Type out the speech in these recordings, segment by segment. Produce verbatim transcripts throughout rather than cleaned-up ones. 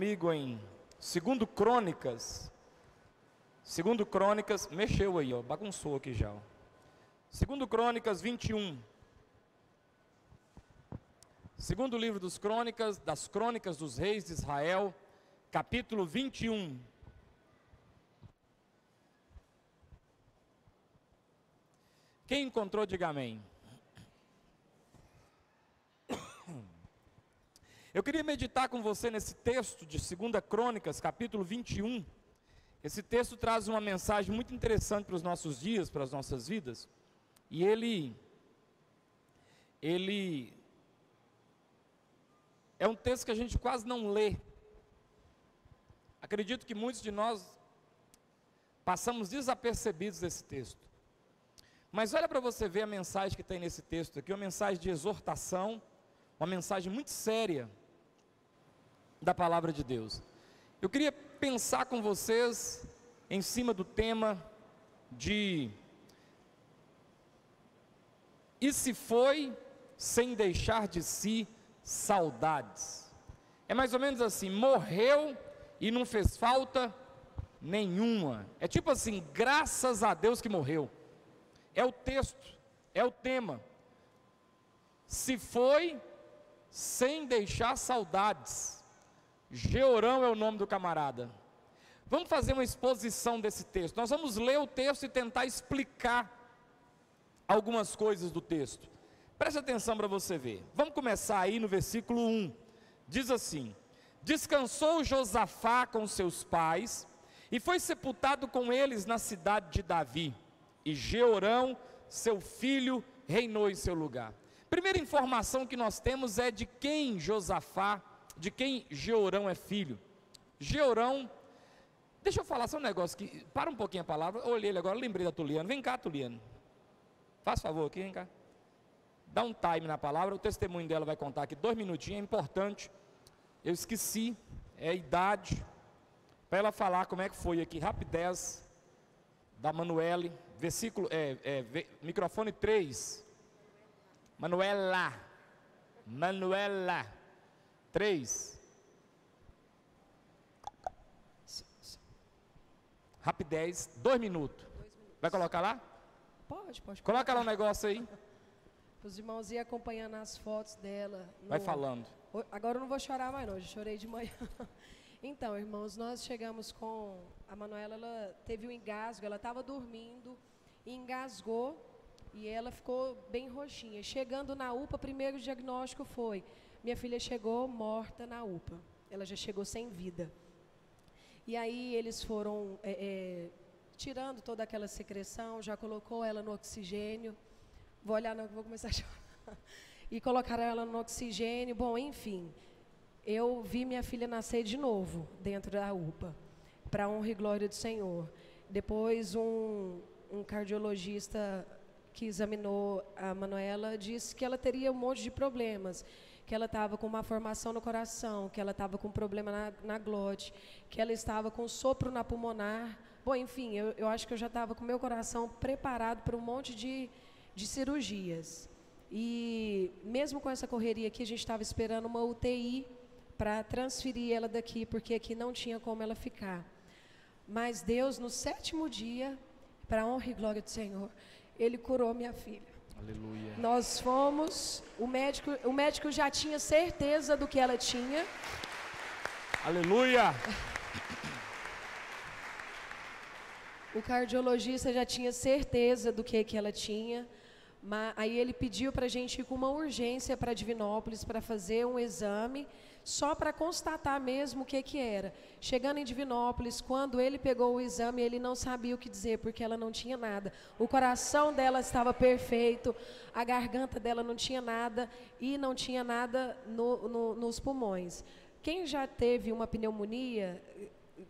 comigo em segundo Crônicas, segundo Crônicas, mexeu aí, ó, bagunçou aqui já, ó. Segundo Crônicas vinte e um, segundo livro dos Crônicas, das Crônicas dos Reis de Israel, capítulo vinte e um, quem encontrou, diga amém. Eu queria meditar com você nesse texto de segunda Crônicas, capítulo vinte e um. Esse texto traz uma mensagem muito interessante para os nossos dias, para as nossas vidas. E ele, ele é um texto que a gente quase não lê. Acredito que muitos de nós passamos desapercebidos desse texto. Mas olha para você ver a mensagem que tem nesse texto aqui, uma mensagem de exortação, uma mensagem muito séria da palavra de Deus. Eu queria pensar com vocês em cima do tema de e se foi sem deixar de si saudades. É mais ou menos assim, morreu e não fez falta nenhuma. É tipo assim, graças a Deus que morreu. É o texto, é o tema. Se foi sem deixar saudades. Jeorão é o nome do camarada. Vamos fazer uma exposição desse texto. Nós vamos ler o texto e tentar explicar algumas coisas do texto. Preste atenção para você ver. Vamos começar aí no versículo um. Diz assim: descansou Josafá com seus pais e foi sepultado com eles na cidade de Davi. E Jeorão, seu filho, reinou em seu lugar. Primeira informação que nós temos é de quem Josafá, de quem Jeorão é filho. Jeorão, deixa eu falar só um negócio aqui, para um pouquinho a palavra, olhei ele agora, lembrei da Tuliano, vem cá Tuliano, faz favor aqui, vem cá, dá um time na palavra, o testemunho dela vai contar aqui, dois minutinhos, é importante, eu esqueci, é a idade, para ela falar como é que foi aqui, rapidez, da Manuele, versículo, é, é, ve, microfone três, Manuela, Manuela, três. Rapidez, dois minutos. dois minutos. Vai colocar lá? Pode, pode. Coloca lá um negócio aí. Os irmãos iam acompanhando as fotos dela. No... Vai falando. Agora eu não vou chorar mais não, eu chorei de manhã. Então, irmãos, nós chegamos com... A Manuela, ela teve um engasgo, ela estava dormindo, engasgou e ela ficou bem roxinha. Chegando na U P A, o primeiro diagnóstico foi... Minha filha chegou morta na U P A, ela já chegou sem vida. E aí eles foram é, é, tirando toda aquela secreção, já colocou ela no oxigênio, vou olhar, não, vou começar a chorar, e colocaram ela no oxigênio, bom, enfim, eu vi minha filha nascer de novo dentro da U P A, para honra e glória do Senhor. Depois um, um cardiologista que examinou a Manuela disse que ela teria um monte de problemas, que ela estava com uma formação no coração, que ela estava com problema na, na glote, que ela estava com sopro na pulmonar. Bom, enfim, eu, eu acho que eu já estava com o meu coração preparado para um monte de, de cirurgias. E mesmo com essa correria aqui, a gente estava esperando uma U T I para transferir ela daqui, porque aqui não tinha como ela ficar. Mas Deus, no sétimo dia, para a honra e glória do Senhor, Ele curou minha filha. Aleluia. Nós fomos, o médico, o médico já tinha certeza do que ela tinha. Aleluia! O cardiologista já tinha certeza do que, que ela tinha, mas aí ele pediu para a gente ir com uma urgência para Divinópolis para fazer um exame, só para constatar mesmo o que, que era. Chegando em Divinópolis, quando ele pegou o exame, ele não sabia o que dizer, porque ela não tinha nada. O coração dela estava perfeito, a garganta dela não tinha nada e não tinha nada no, no, nos pulmões. Quem já teve uma pneumonia,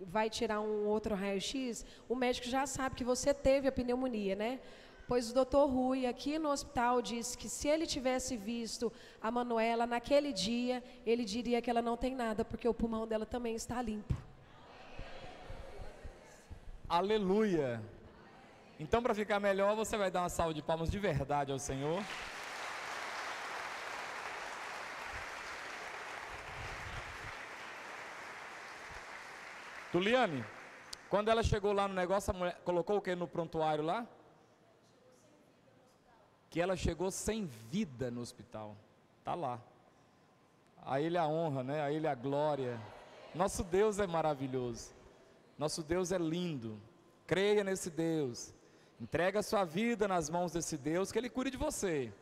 vai tirar um outro raio-x, o médico já sabe que você teve a pneumonia, né? Pois o doutor Rui, aqui no hospital, disse que se ele tivesse visto a Manuela naquele dia, ele diria que ela não tem nada, porque o pulmão dela também está limpo. Aleluia! Então, para ficar melhor, você vai dar uma salva de palmas de verdade ao Senhor. Tuliane, quando ela chegou lá no negócio, a mulher colocou o que no prontuário lá? Que ela chegou sem vida no hospital. Está lá. A Ele a honra, né? A Ele a glória. Nosso Deus é maravilhoso. Nosso Deus é lindo. Creia nesse Deus. Entrega a sua vida nas mãos desse Deus, que Ele cure de você.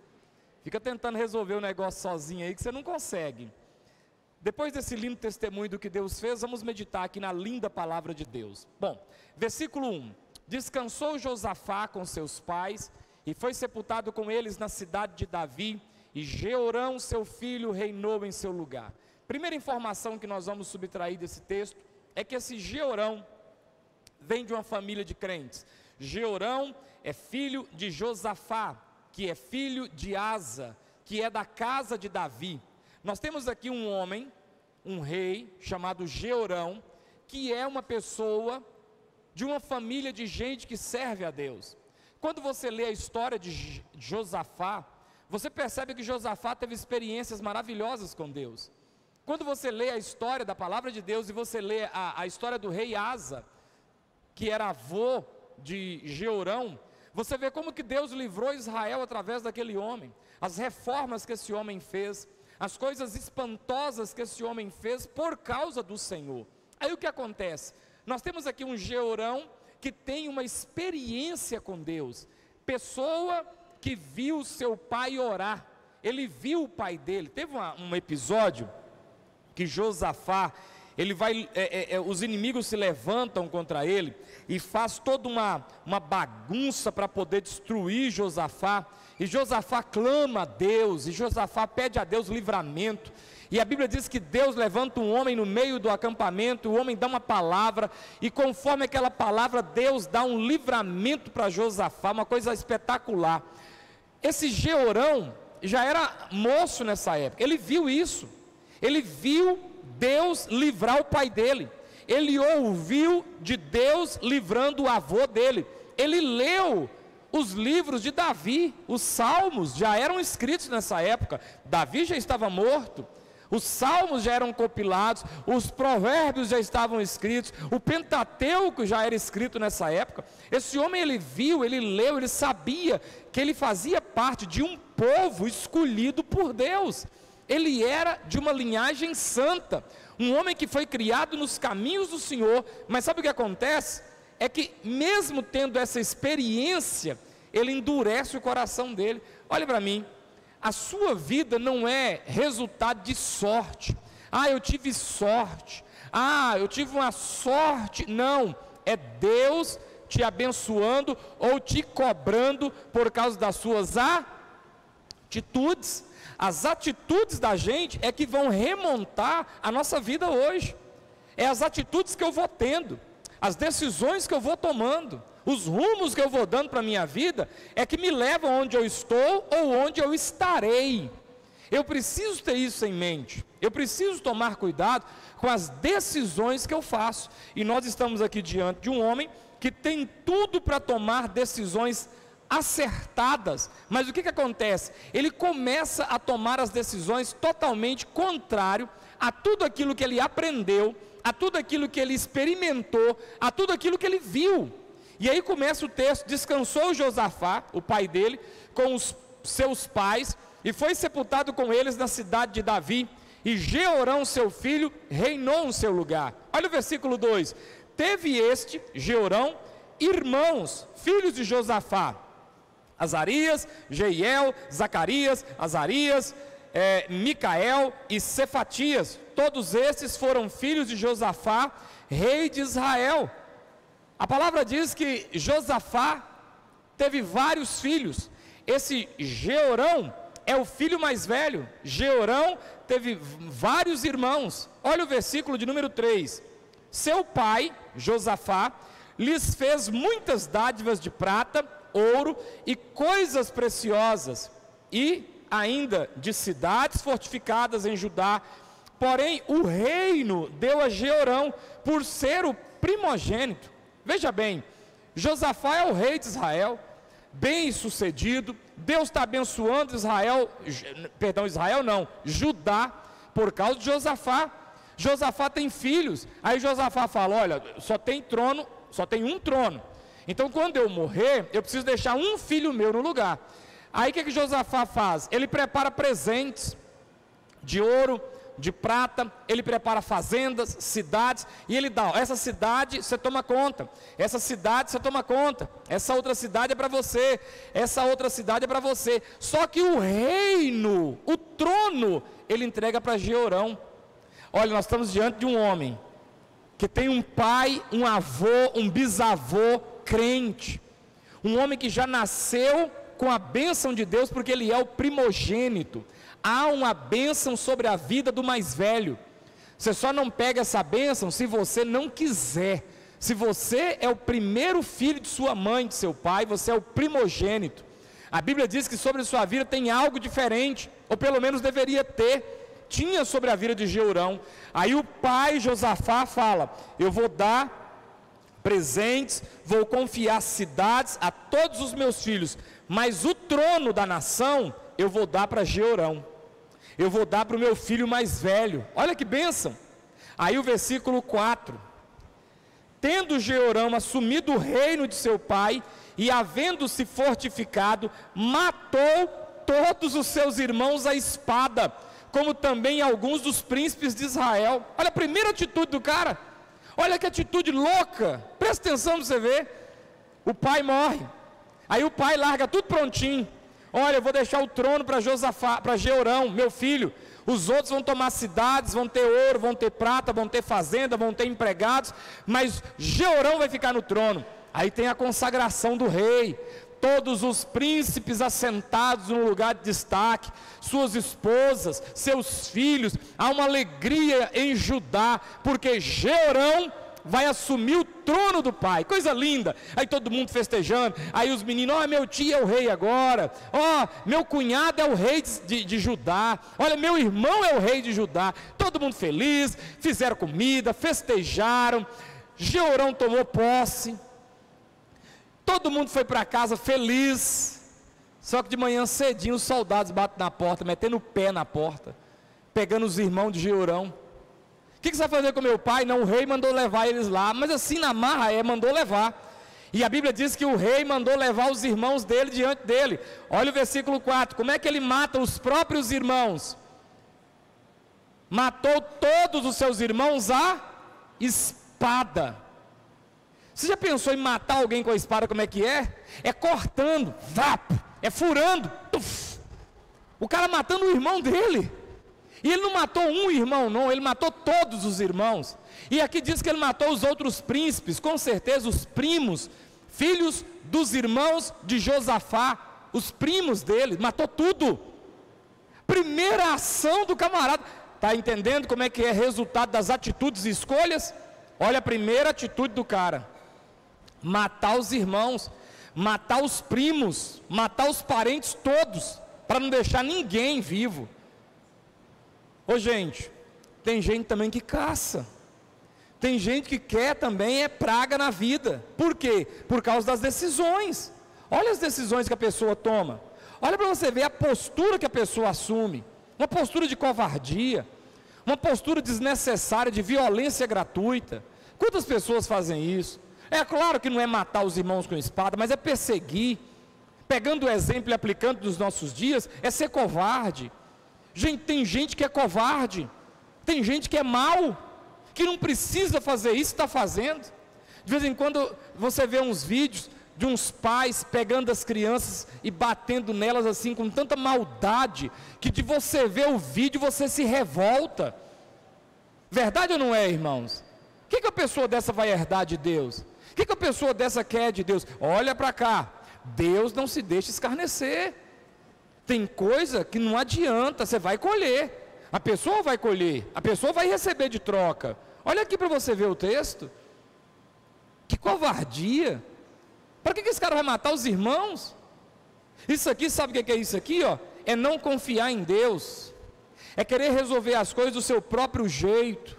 Fica tentando resolver o negócio sozinho aí, que você não consegue. Depois desse lindo testemunho do que Deus fez, vamos meditar aqui na linda palavra de Deus. Bom, versículo um. Descansou Josafá com seus pais e foi sepultado com eles na cidade de Davi, e Jeorão, seu filho, reinou em seu lugar. Primeira informação que nós vamos subtrair desse texto é que esse Jeorão vem de uma família de crentes. Jeorão é filho de Josafá, que é filho de Asa, que é da casa de Davi. Nós temos aqui um homem, um rei, chamado Jeorão, que é uma pessoa de uma família de gente que serve a Deus. Quando você lê a história de Josafá, você percebe que Josafá teve experiências maravilhosas com Deus. Quando você lê a história da palavra de Deus e você lê a, a história do rei Asa, que era avô de Jeorão, você vê como que Deus livrou Israel através daquele homem, as reformas que esse homem fez, as coisas espantosas que esse homem fez por causa do Senhor. Aí o que acontece? Nós temos aqui um Jeorão que tem uma experiência com Deus. Pessoa que viu seu pai orar. Ele viu o pai dele. Teve uma, um episódio que Josafá, ele vai, é, é, os inimigos se levantam contra ele e faz toda uma, uma bagunça para poder destruir Josafá. E Josafá clama a Deus, e Josafá pede a Deus livramento, e a Bíblia diz que Deus levanta um homem no meio do acampamento, o homem dá uma palavra, e conforme aquela palavra, Deus dá um livramento para Josafá, uma coisa espetacular. Esse Jeorão já era moço nessa época, ele viu isso, ele viu Deus livrar o pai dele, ele ouviu de Deus livrando o avô dele, ele leu os livros de Davi, os salmos já eram escritos nessa época, Davi já estava morto, os salmos já eram compilados, os provérbios já estavam escritos, o Pentateuco já era escrito nessa época. Esse homem ele viu, ele leu, ele sabia que ele fazia parte de um povo escolhido por Deus, ele era de uma linhagem santa, um homem que foi criado nos caminhos do Senhor, mas sabe o que acontece? É que mesmo tendo essa experiência, ele endurece o coração dele. Olha para mim, a sua vida não é resultado de sorte. Ah, eu tive sorte. Ah, eu tive uma sorte. Não, é Deus te abençoando ou te cobrando por causa das suas atitudes. As atitudes da gente é que vão remontar a nossa vida hoje. É as atitudes que eu vou tendo, as decisões que eu vou tomando, os rumos que eu vou dando para a minha vida, é que me levam onde eu estou ou onde eu estarei. Eu preciso ter isso em mente, eu preciso tomar cuidado com as decisões que eu faço, e nós estamos aqui diante de um homem que tem tudo para tomar decisões acertadas, mas o que que acontece? Ele começa a tomar as decisões totalmente contrário a tudo aquilo que ele aprendeu, a tudo aquilo que ele experimentou, a tudo aquilo que ele viu. E aí começa o texto: descansou Josafá, o pai dele, com os seus pais, e foi sepultado com eles na cidade de Davi, e Jeorão, seu filho, reinou em seu lugar. Olha o versículo dois, teve este, Jeorão, irmãos, filhos de Josafá, Azarias, Jeiel, Zacarias, Azarias, É, Micael e Sefatias, todos estes foram filhos de Josafá, rei de Israel. A palavra diz que Josafá teve vários filhos. Esse Jeorão é o filho mais velho. Jeorão teve vários irmãos. Olha o versículo de número três. Seu pai, Josafá, lhes fez muitas dádivas de prata, ouro e coisas preciosas, e ainda de cidades fortificadas em Judá, porém o reino deu a Jeorão por ser o primogênito. Veja bem, Josafá é o rei de Israel, bem sucedido, Deus está abençoando Israel, perdão, Israel não, Judá, por causa de Josafá. Josafá tem filhos. Aí Josafá fala, olha, só tem trono, só tem um trono. Então quando eu morrer, eu preciso deixar um filho meu no lugar. Aí o que que Josafá faz? Ele prepara presentes de ouro, de prata, ele prepara fazendas, cidades, e ele dá, ó, essa cidade você toma conta, essa cidade você toma conta, essa outra cidade é para você, essa outra cidade é para você. Só que o reino, o trono, ele entrega para Jeorão. Olha, nós estamos diante de um homem que tem um pai, um avô, um bisavô crente, um homem que já nasceu com a bênção de Deus, porque ele é o primogênito. Há uma bênção sobre a vida do mais velho. Você só não pega essa bênção se você não quiser. Se você é o primeiro filho de sua mãe, de seu pai, você é o primogênito. A Bíblia diz que sobre sua vida tem algo diferente, ou pelo menos deveria ter. Tinha sobre a vida de Jeorão. Aí o pai Josafá fala, eu vou dar presentes, vou confiar cidades a todos os meus filhos, mas o trono da nação eu vou dar para Jeorão, eu vou dar para o meu filho mais velho. Olha que bênção. Aí o versículo quatro, tendo Jeorão assumido o reino de seu pai e havendo-se fortificado, matou todos os seus irmãos à espada, como também alguns dos príncipes de Israel. Olha a primeira atitude do cara, olha que atitude louca, presta atenção para você ver. O pai morre, aí o pai larga tudo prontinho. Olha, eu vou deixar o trono para Josafá, para Jeorão, meu filho. Os outros vão tomar cidades, vão ter ouro, vão ter prata, vão ter fazenda, vão ter empregados, mas Jeorão vai ficar no trono. Aí tem a consagração do rei, todos os príncipes assentados no lugar de destaque, suas esposas, seus filhos. Há uma alegria em Judá, porque Jeorão vai assumir o trono do pai. Coisa linda. Aí todo mundo festejando. Aí os meninos, ó, oh, meu tio é o rei agora, ó, oh, meu cunhado é o rei de, de Judá, olha, meu irmão é o rei de Judá. Todo mundo feliz, fizeram comida, festejaram. Jeorão tomou posse, todo mundo foi para casa feliz. Só que de manhã cedinho os soldados batem na porta, metendo o pé na porta, pegando os irmãos de Jeorão. O que, que você vai fazer com meu pai? Não, o rei mandou levar eles lá, mas assim na marra, é, mandou levar. E a Bíblia diz que o rei mandou levar os irmãos dele diante dele. Olha o versículo quatro, como é que ele mata os próprios irmãos? Matou todos os seus irmãos à espada. Você já pensou em matar alguém com a espada? Como é que é? É cortando, vapo, é furando, tuf. O cara matando o irmão dele. E ele não matou um irmão, não, ele matou todos os irmãos. E aqui diz que ele matou os outros príncipes, com certeza os primos, filhos dos irmãos de Josafá, os primos dele, matou tudo. Primeira ação do camarada. Está entendendo como é que é resultado das atitudes e escolhas? Olha a primeira atitude do cara, matar os irmãos, matar os primos, matar os parentes todos, para não deixar ninguém vivo. Ô gente, tem gente também que caça, tem gente que quer também é praga na vida. Por quê? Por causa das decisões. Olha as decisões que a pessoa toma, olha para você ver a postura que a pessoa assume, uma postura de covardia, uma postura desnecessária, de violência gratuita. Quantas pessoas fazem isso? É claro que não é matar os irmãos com espada, mas é perseguir, pegando o exemplo e aplicando nos nossos dias, é ser covarde. Gente, tem gente que é covarde, tem gente que é mau, que não precisa fazer isso, está fazendo. De vez em quando você vê uns vídeos de uns pais pegando as crianças e batendo nelas assim com tanta maldade, que de você ver o vídeo você se revolta. Verdade ou não é, irmãos? O que que a pessoa dessa vai herdar de Deus? O que que a pessoa dessa quer de Deus? Olha para cá, Deus não se deixa escarnecer. Tem coisa que não adianta, você vai colher, a pessoa vai colher, a pessoa vai receber de troca. Olha aqui para você ver o texto, que covardia. Para que que esse cara vai matar os irmãos? Isso aqui, sabe o que é isso aqui, ó? É não confiar em Deus, é querer resolver as coisas do seu próprio jeito,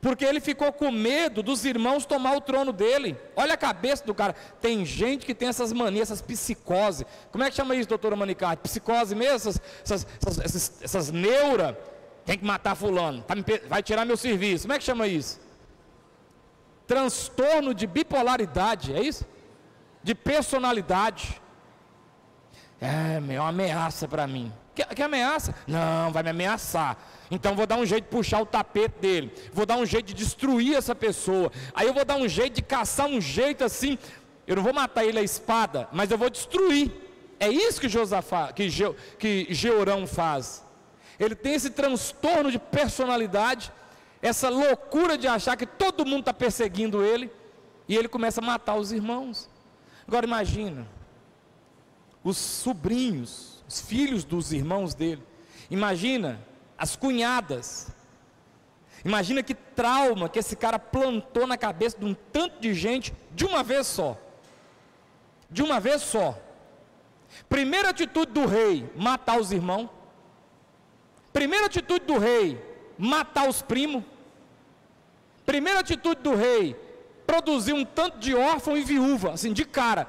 porque ele ficou com medo dos irmãos tomar o trono dele. Olha a cabeça do cara. Tem gente que tem essas manias, essas psicose. Como é que chama isso, doutora Manicardi? Psicose mesmo? Essas, essas, essas, essas, essas neura. tem que matar fulano, vai tirar meu serviço. Como é que chama isso? Transtorno de bipolaridade, é isso? De personalidade. É, meu, uma ameaça para mim. Que, que ameaça? Não, vai me ameaçar. Então vou dar um jeito de puxar o tapete dele. Vou dar um jeito de destruir essa pessoa. Aí eu vou dar um jeito de caçar um jeito assim. Eu não vou matar ele à espada, mas eu vou destruir. É isso que Josafá, que, Je, que Jeorão faz. Ele tem esse transtorno de personalidade, essa loucura de achar que todo mundo está perseguindo ele, e ele começa a matar os irmãos. Agora imagina, os sobrinhos, os filhos dos irmãos dele, imagina as cunhadas, imagina que trauma que esse cara plantou na cabeça de um tanto de gente, de uma vez só, de uma vez só. Primeira atitude do rei, matar os irmãos. Primeira atitude do rei, matar os primos. Primeira atitude do rei, produzir um tanto de órfão e viúva, assim, de cara,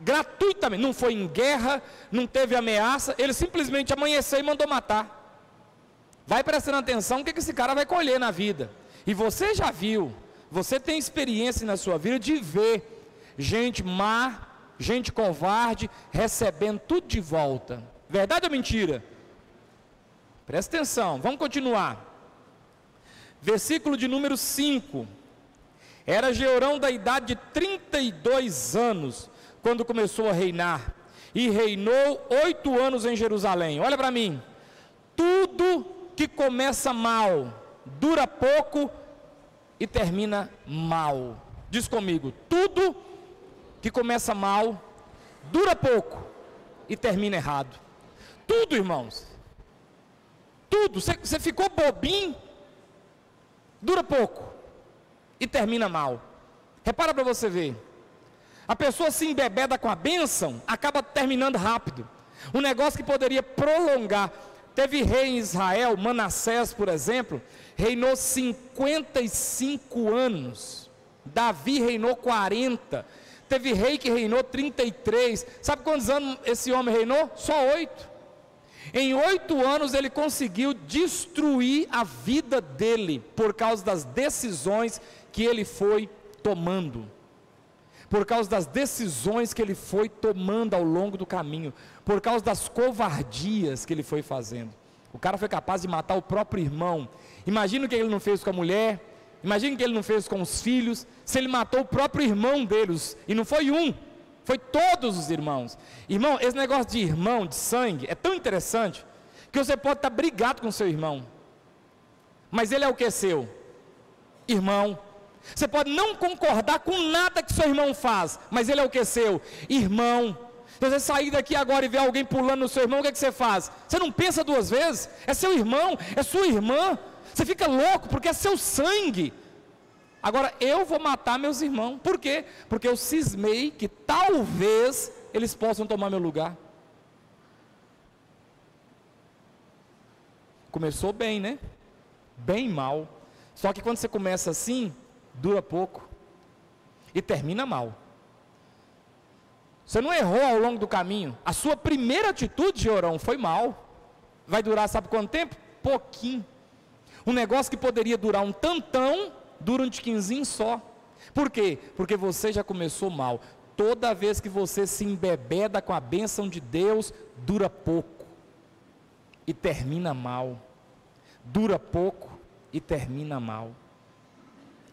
gratuitamente. Não foi em guerra, não teve ameaça, ele simplesmente amanheceu e mandou matar. Vai prestando atenção o que esse cara vai colher na vida. E você já viu, você tem experiência na sua vida de ver gente má, gente covarde, recebendo tudo de volta. Verdade ou mentira? Presta atenção, vamos continuar. Versículo de número cinco. Era Jeorão da idade de trinta e dois anos, quando começou a reinar, e reinou oito anos em Jerusalém. Olha para mim, tudo que começa mal, dura pouco e termina mal. Diz comigo, tudo que começa mal, dura pouco e termina errado. Tudo, irmãos. Tudo, você ficou bobinho, dura pouco e termina mal. Repara para você ver, a pessoa se embebeda com a bênção, acaba terminando rápido. Um negócio que poderia prolongar. Teve rei em Israel, Manassés, por exemplo, reinou cinquenta e cinco anos, Davi reinou quarenta, teve rei que reinou trinta e três, sabe quantos anos esse homem reinou? Só oito. Em oito anos ele conseguiu destruir a vida dele, por causa das decisões que ele foi tomando, por causa das decisões que ele foi tomando ao longo do caminho, por causa das covardias que ele foi fazendo. O cara foi capaz de matar o próprio irmão. Imagina o que ele não fez com a mulher, imagina o que ele não fez com os filhos, se ele matou o próprio irmão deles, e não foi um, foi todos os irmãos. Irmão, esse negócio de irmão, de sangue, é tão interessante, que você pode estar brigado com seu irmão, mas ele é o que é seu? Irmão. Você pode não concordar com nada que seu irmão faz, mas ele é o que é seu? Irmão. Se você sair daqui agora e ver alguém pulando no seu irmão, o que é que você faz? Você não pensa duas vezes? É seu irmão, é sua irmã, você fica louco, porque é seu sangue. Agora, eu vou matar meus irmãos. Por quê? Porque eu cismei que talvez eles possam tomar meu lugar. Começou bem, né? Bem mal. Só que quando você começa assim, dura pouco e termina mal. Você não errou ao longo do caminho. A sua primeira atitude, Jeorão, foi mal. Vai durar sabe quanto tempo? Pouquinho. Um negócio que poderia durar um tantão, dura um tiquinzinho só. Por quê? Porque você já começou mal. Toda vez que você se embebeda com a bênção de Deus, dura pouco e termina mal. Dura pouco e termina mal.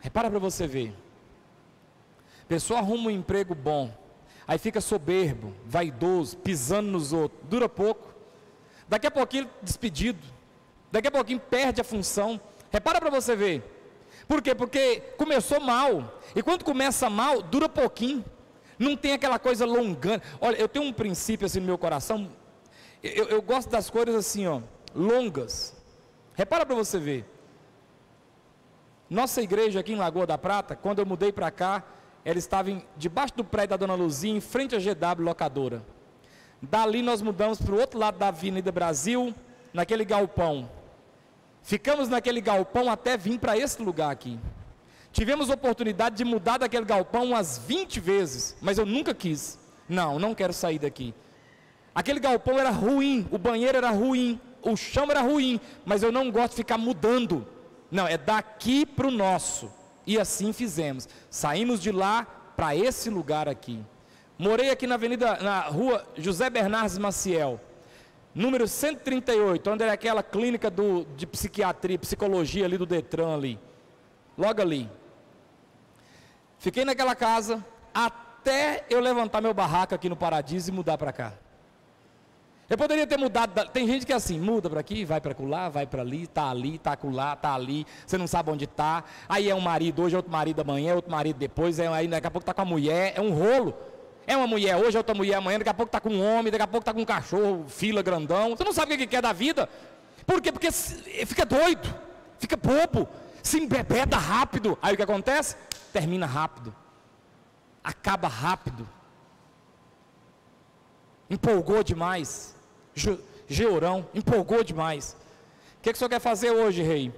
Repara para você ver. A pessoa arruma um emprego bom, aí fica soberbo, vaidoso, pisando nos outros, dura pouco. Daqui a pouquinho despedido, daqui a pouquinho perde a função. Repara para você ver. Por quê? Porque começou mal. E quando começa mal, dura pouquinho. Não tem aquela coisa longana. Olha, eu tenho um princípio assim no meu coração. Eu, eu gosto das coisas assim, ó, longas. Repara para você ver. Nossa igreja aqui em Lagoa da Prata, quando eu mudei para cá, ela estava em, debaixo do prédio da Dona Luzia, em frente à G W Locadora. Dali nós mudamos para o outro lado da Avenida Brasil, naquele galpão. Ficamos naquele galpão até vir para esse lugar aqui. Tivemos oportunidade de mudar daquele galpão umas vinte vezes, mas eu nunca quis. Não, não quero sair daqui. Aquele galpão era ruim, o banheiro era ruim, o chão era ruim, mas eu não gosto de ficar mudando, não, é daqui para o nosso. E assim fizemos, saímos de lá para esse lugar aqui. Morei aqui na avenida, na rua José Bernardes Maciel, número cento e trinta e oito, onde era aquela clínica do, de psiquiatria, psicologia ali do Detran ali, logo ali. Fiquei naquela casa até eu levantar meu barraco aqui no Paradiso e mudar para cá. Eu poderia ter mudado, tem gente que é assim, muda para aqui, vai para lá, vai para ali, tá ali, tá acolá, tá ali, você não sabe onde tá. Aí é um marido hoje, é outro marido amanhã, é outro marido depois, é, aí daqui a pouco tá com a mulher, é um rolo. É uma mulher hoje, é outra mulher amanhã, daqui a pouco tá com um homem, daqui a pouco tá com um cachorro, fila grandão. Você não sabe o que quer é da vida. Por quê? Porque fica doido, fica bobo, se embebeda rápido. Aí o que acontece? Termina rápido, acaba rápido. Empolgou demais. Jeorão, empolgou demais. O que, que o senhor quer fazer hoje, rei?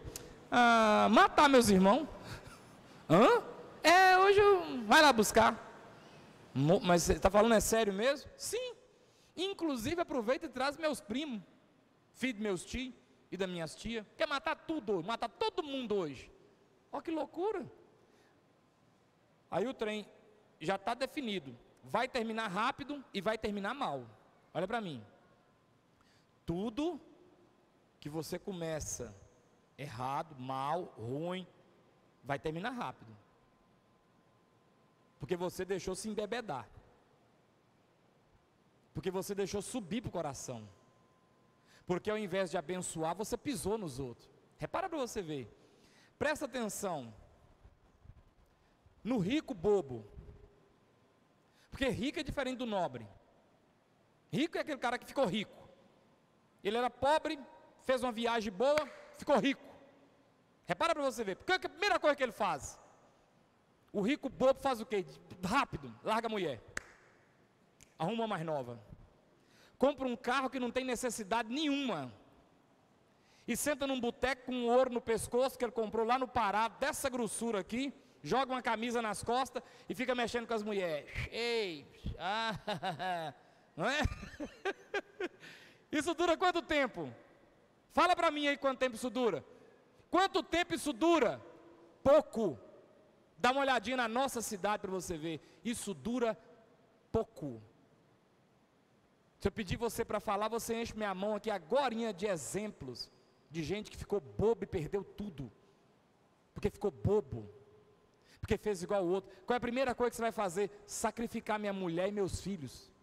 Ah, matar meus irmãos. Hã? É, hoje eu... vai lá buscar. Mas você está falando é sério mesmo? Sim. Inclusive aproveita e traz meus primos, filho de meus tios e das minhas tias. Quer matar tudo hoje, matar todo mundo hoje. Olha que loucura. Aí o trem já está definido. Vai terminar rápido e vai terminar mal. Olha para mim. Tudo que você começa errado, mal, ruim, vai terminar rápido. Porque você deixou se embebedar. Porque você deixou subir para o coração. Porque ao invés de abençoar, você pisou nos outros. Repara para você ver. Presta atenção. No rico bobo. Porque rico é diferente do nobre. Rico é aquele cara que ficou rico. Ele era pobre, fez uma viagem boa, ficou rico. Repara para você ver, porque a primeira coisa que ele faz, o rico bobo faz o quê? Rápido, larga a mulher, arruma uma mais nova, compra um carro que não tem necessidade nenhuma, e senta num boteco com um ouro no pescoço que ele comprou lá no Pará, dessa grossura aqui, joga uma camisa nas costas e fica mexendo com as mulheres. Ei, ah, não é? Isso dura quanto tempo? Fala para mim aí quanto tempo isso dura. Quanto tempo isso dura? Pouco. Dá uma olhadinha na nossa cidade para você ver. Isso dura pouco. Se eu pedir você para falar, você enche minha mão aqui agorinha de exemplos de gente que ficou bobo e perdeu tudo. Porque ficou bobo. Porque fez igual ao outro. Qual é a primeira coisa que você vai fazer? Sacrificar minha mulher e meus filhos.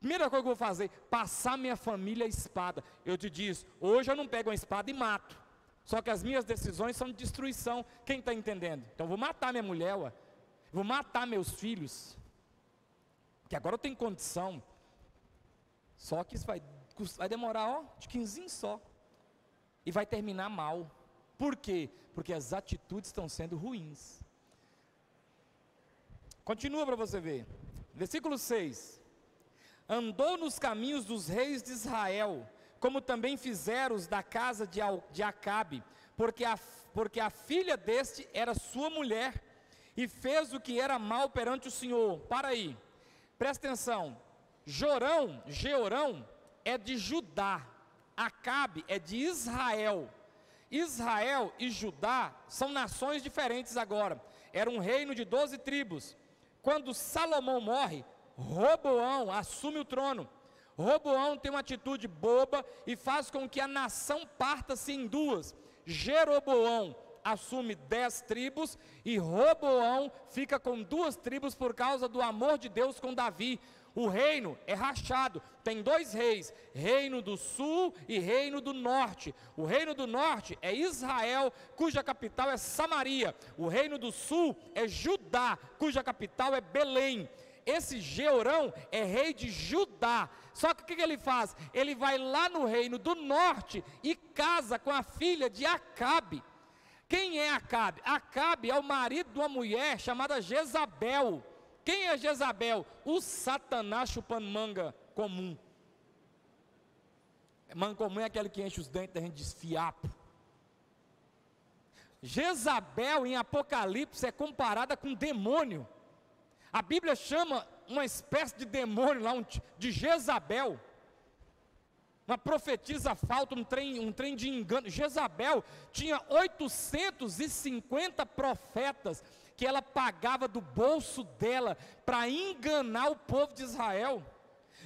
Primeira coisa que eu vou fazer, passar minha família a espada. Eu te disse, hoje eu não pego uma espada e mato. Só que as minhas decisões são de destruição. Quem está entendendo? Então eu vou matar minha mulher, ué. Vou matar meus filhos. Que agora eu tenho condição. Só que isso vai, vai demorar, ó, de quinzinho só. E vai terminar mal. Por quê? Porque as atitudes estão sendo ruins. Continua para você ver, versículo seis, andou nos caminhos dos reis de Israel, como também fizeram os da casa de Acabe, porque a, porque a filha deste era sua mulher, e fez o que era mal perante o Senhor. Para aí, presta atenção, Jeorão, Jeorão é de Judá, Acabe é de Israel. Israel e Judá são nações diferentes agora, era um reino de doze tribos. Quando Salomão morre, Roboão assume o trono. Roboão tem uma atitude boba e faz com que a nação parta-se em duas. Jeroboão assume dez tribos e Roboão fica com duas tribos por causa do amor de Deus com Davi. O reino é rachado, tem dois reis, reino do sul e reino do norte. O reino do norte é Israel, cuja capital é Samaria. O reino do sul é Judá, cuja capital é Belém. Esse Jeorão é rei de Judá. Só que o que ele faz? Ele vai lá no reino do norte e casa com a filha de Acabe. Quem é Acabe? Acabe é o marido de uma mulher chamada Jezabel. Quem é Jezabel? O Satanás chupando manga comum. Manga comum é aquele que enche os dentes da gente de esfiapo. Jezabel em Apocalipse é comparada com demônio. A Bíblia chama uma espécie de demônio lá, de Jezabel. Ela profetiza falta, um trem, um trem de engano. Jezabel tinha oitocentos e cinquenta profetas que ela pagava do bolso dela para enganar o povo de Israel.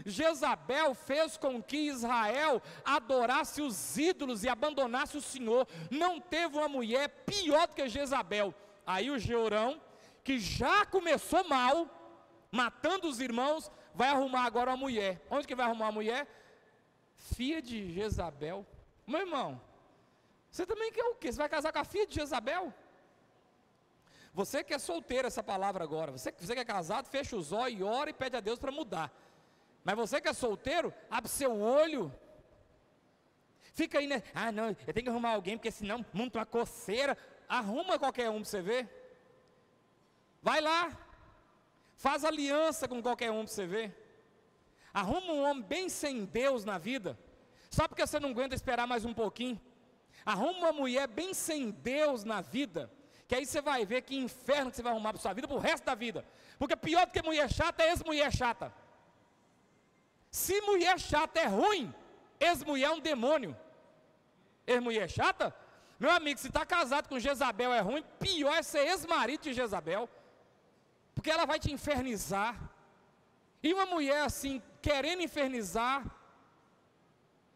Jezabel fez com que Israel adorasse os ídolos e abandonasse o Senhor. Não teve uma mulher pior do que Jezabel. Aí o Jeorão, que já começou mal, matando os irmãos, vai arrumar agora uma mulher. Onde que vai arrumar a mulher? Filha de Jezabel. Meu irmão, você também quer o quê? Você vai casar com a filha de Jezabel? Você que é solteiro, essa palavra agora, você, você que é casado, fecha os olhos e ora e pede a Deus para mudar. Mas você que é solteiro, abre seu olho, fica aí, né? Ah não, eu tenho que arrumar alguém, porque senão monta uma coceira. Arruma qualquer um para você ver. Vai lá, faz aliança com qualquer um para você ver. Arruma um homem bem sem Deus na vida. Sabe por que você não aguenta esperar mais um pouquinho? Arruma uma mulher bem sem Deus na vida, que aí você vai ver que inferno que você vai arrumar para sua vida, para o resto da vida. Porque pior do que mulher chata é ex-mulher chata. Se mulher chata é ruim, ex-mulher é um demônio. Ex-mulher chata? Meu amigo, se está casado com Jezabel é ruim, pior é ser ex-marido de Jezabel. Porque ela vai te infernizar. E uma mulher assim, querendo infernizar,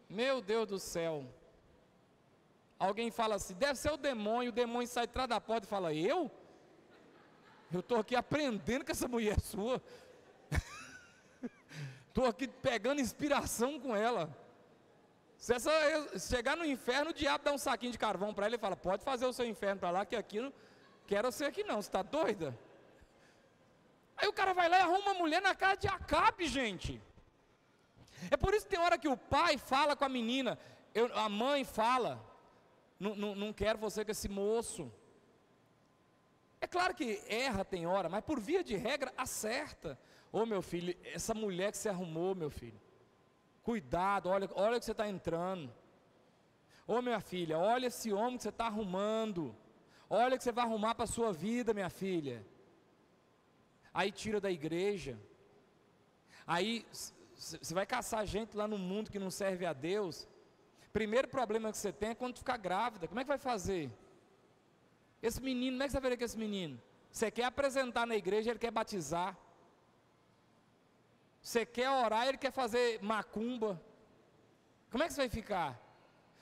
meu Deus do céu. Alguém fala assim, deve ser o demônio, o demônio sai atrás da porta e fala, eu? Eu estou aqui aprendendo com essa mulher sua. Estou aqui pegando inspiração com ela. Se essa chegar no inferno, o diabo dá um saquinho de carvão para ela e fala, pode fazer o seu inferno para lá, que aqui não quero ser aqui não, você está doida? Aí o cara vai lá e arruma uma mulher na casa de Acabe, gente. É por isso que tem hora que o pai fala com a menina, eu, a mãe fala, não, não, não quero você com esse moço. É claro que erra tem hora, mas por via de regra acerta. Ô meu filho, essa mulher que você arrumou, meu filho, cuidado, olha, olha que você está entrando. Ô minha filha, olha esse homem que você está arrumando, olha que você vai arrumar para a sua vida, minha filha. Aí tira da igreja, aí você vai caçar gente lá no mundo que não serve a Deus. Primeiro problema que você tem é quando ficar grávida, como é que vai fazer? Esse menino, como é que você vai ver com esse menino? Você quer apresentar na igreja, ele quer batizar, você quer orar, ele quer fazer macumba, como é que você vai ficar?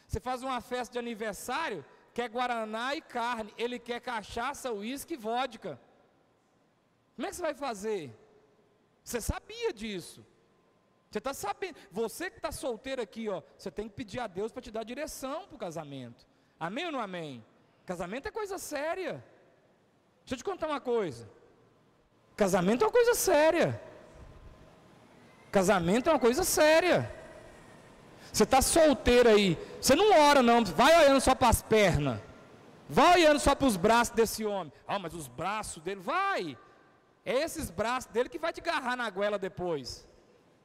Você faz uma festa de aniversário, quer guaraná e carne, ele quer cachaça, uísque e vodka. Como é que você vai fazer? Você sabia disso. Você está sabendo. Você que está solteiro aqui, ó, você tem que pedir a Deus para te dar direção para o casamento. Amém ou não amém? Casamento é coisa séria. Deixa eu te contar uma coisa. Casamento é uma coisa séria. Casamento é uma coisa séria. Você está solteiro aí. Você não ora não. Vai olhando só para as pernas. Vai olhando só para os braços desse homem. Ah, mas os braços dele. Vai. É esses braços dele que vai te agarrar na goela depois.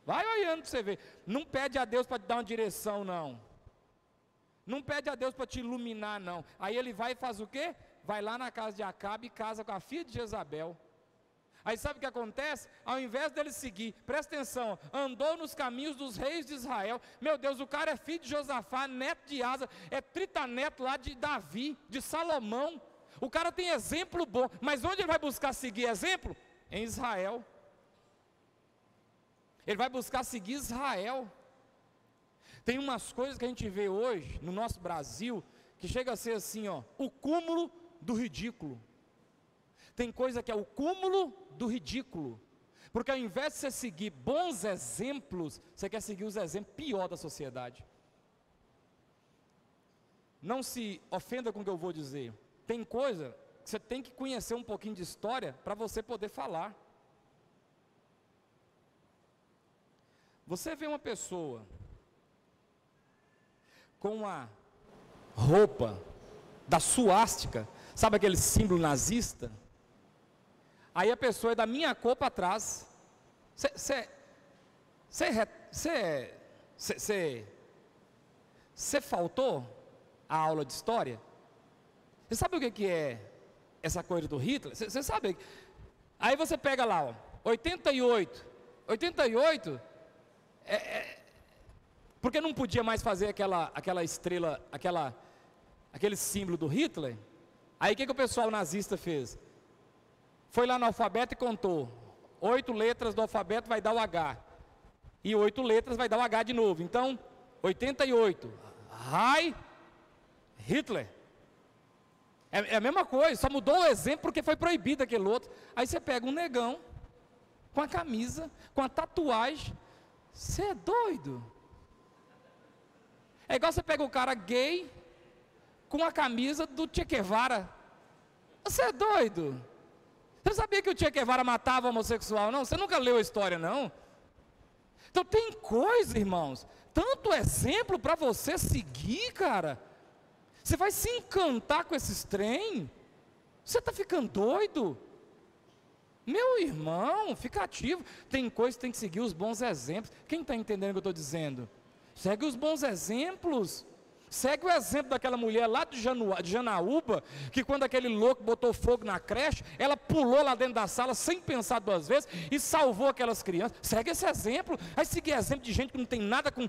Vai olhando para você ver. Não pede a Deus para te dar uma direção não. Não pede a Deus para te iluminar não. Aí ele vai e faz o quê? Vai lá na casa de Acabe e casa com a filha de Jezabel. Aí sabe o que acontece? Ao invés dele seguir, presta atenção, andou nos caminhos dos reis de Israel. Meu Deus, o cara é filho de Josafá, neto de Asa, é tritaneto lá de Davi, de Salomão. O cara tem exemplo bom, mas onde ele vai buscar seguir exemplo? Em Israel. Ele vai buscar seguir Israel. Tem umas coisas que a gente vê hoje no nosso Brasil que chega a ser assim, ó, o cúmulo do ridículo. Tem coisa que é o cúmulo do ridículo, porque ao invés de você seguir bons exemplos, você quer seguir os exemplos pior da sociedade. Não se ofenda com o que eu vou dizer. Tem coisa que você tem que conhecer um pouquinho de história para você poder falar. Você vê uma pessoa com uma roupa da suástica, sabe aquele símbolo nazista? Aí a pessoa é da minha cor para trás. Você Você faltou a aula de história? Você sabe o que é essa coisa do Hitler? Você sabe? Aí você pega lá, ó, oitenta e oito. oitenta e oito é, é, Porque não podia mais fazer aquela, aquela estrela, aquela, aquele símbolo do Hitler. Aí o que, que o pessoal nazista fez? Foi lá no alfabeto e contou. Oito letras do alfabeto vai dar o H. E oito letras vai dar o H de novo. Então, oitenta e oito. Hi, Hitler. É, é a mesma coisa, só mudou o exemplo porque foi proibido aquele outro. Aí você pega um negão, com a camisa, com a tatuagem. Você é doido? É igual você pega o cara gay, com a camisa do Che Guevara. Você é doido? Você sabia que o Che Guevara matava homossexual, não? Você nunca leu a história, não? Então tem coisa, irmãos, tanto exemplo para você seguir, cara. Você vai se encantar com esses trem? Você está ficando doido? Meu irmão, fica ativo. Tem coisa que tem que seguir os bons exemplos. Quem está entendendo o que eu estou dizendo? Segue os bons exemplos. Segue o exemplo daquela mulher lá de, Janua, de Janaúba, que quando aquele louco botou fogo na creche, ela pulou lá dentro da sala sem pensar duas vezes e salvou aquelas crianças. Segue esse exemplo. Vai seguir exemplo de gente que não tem nada com...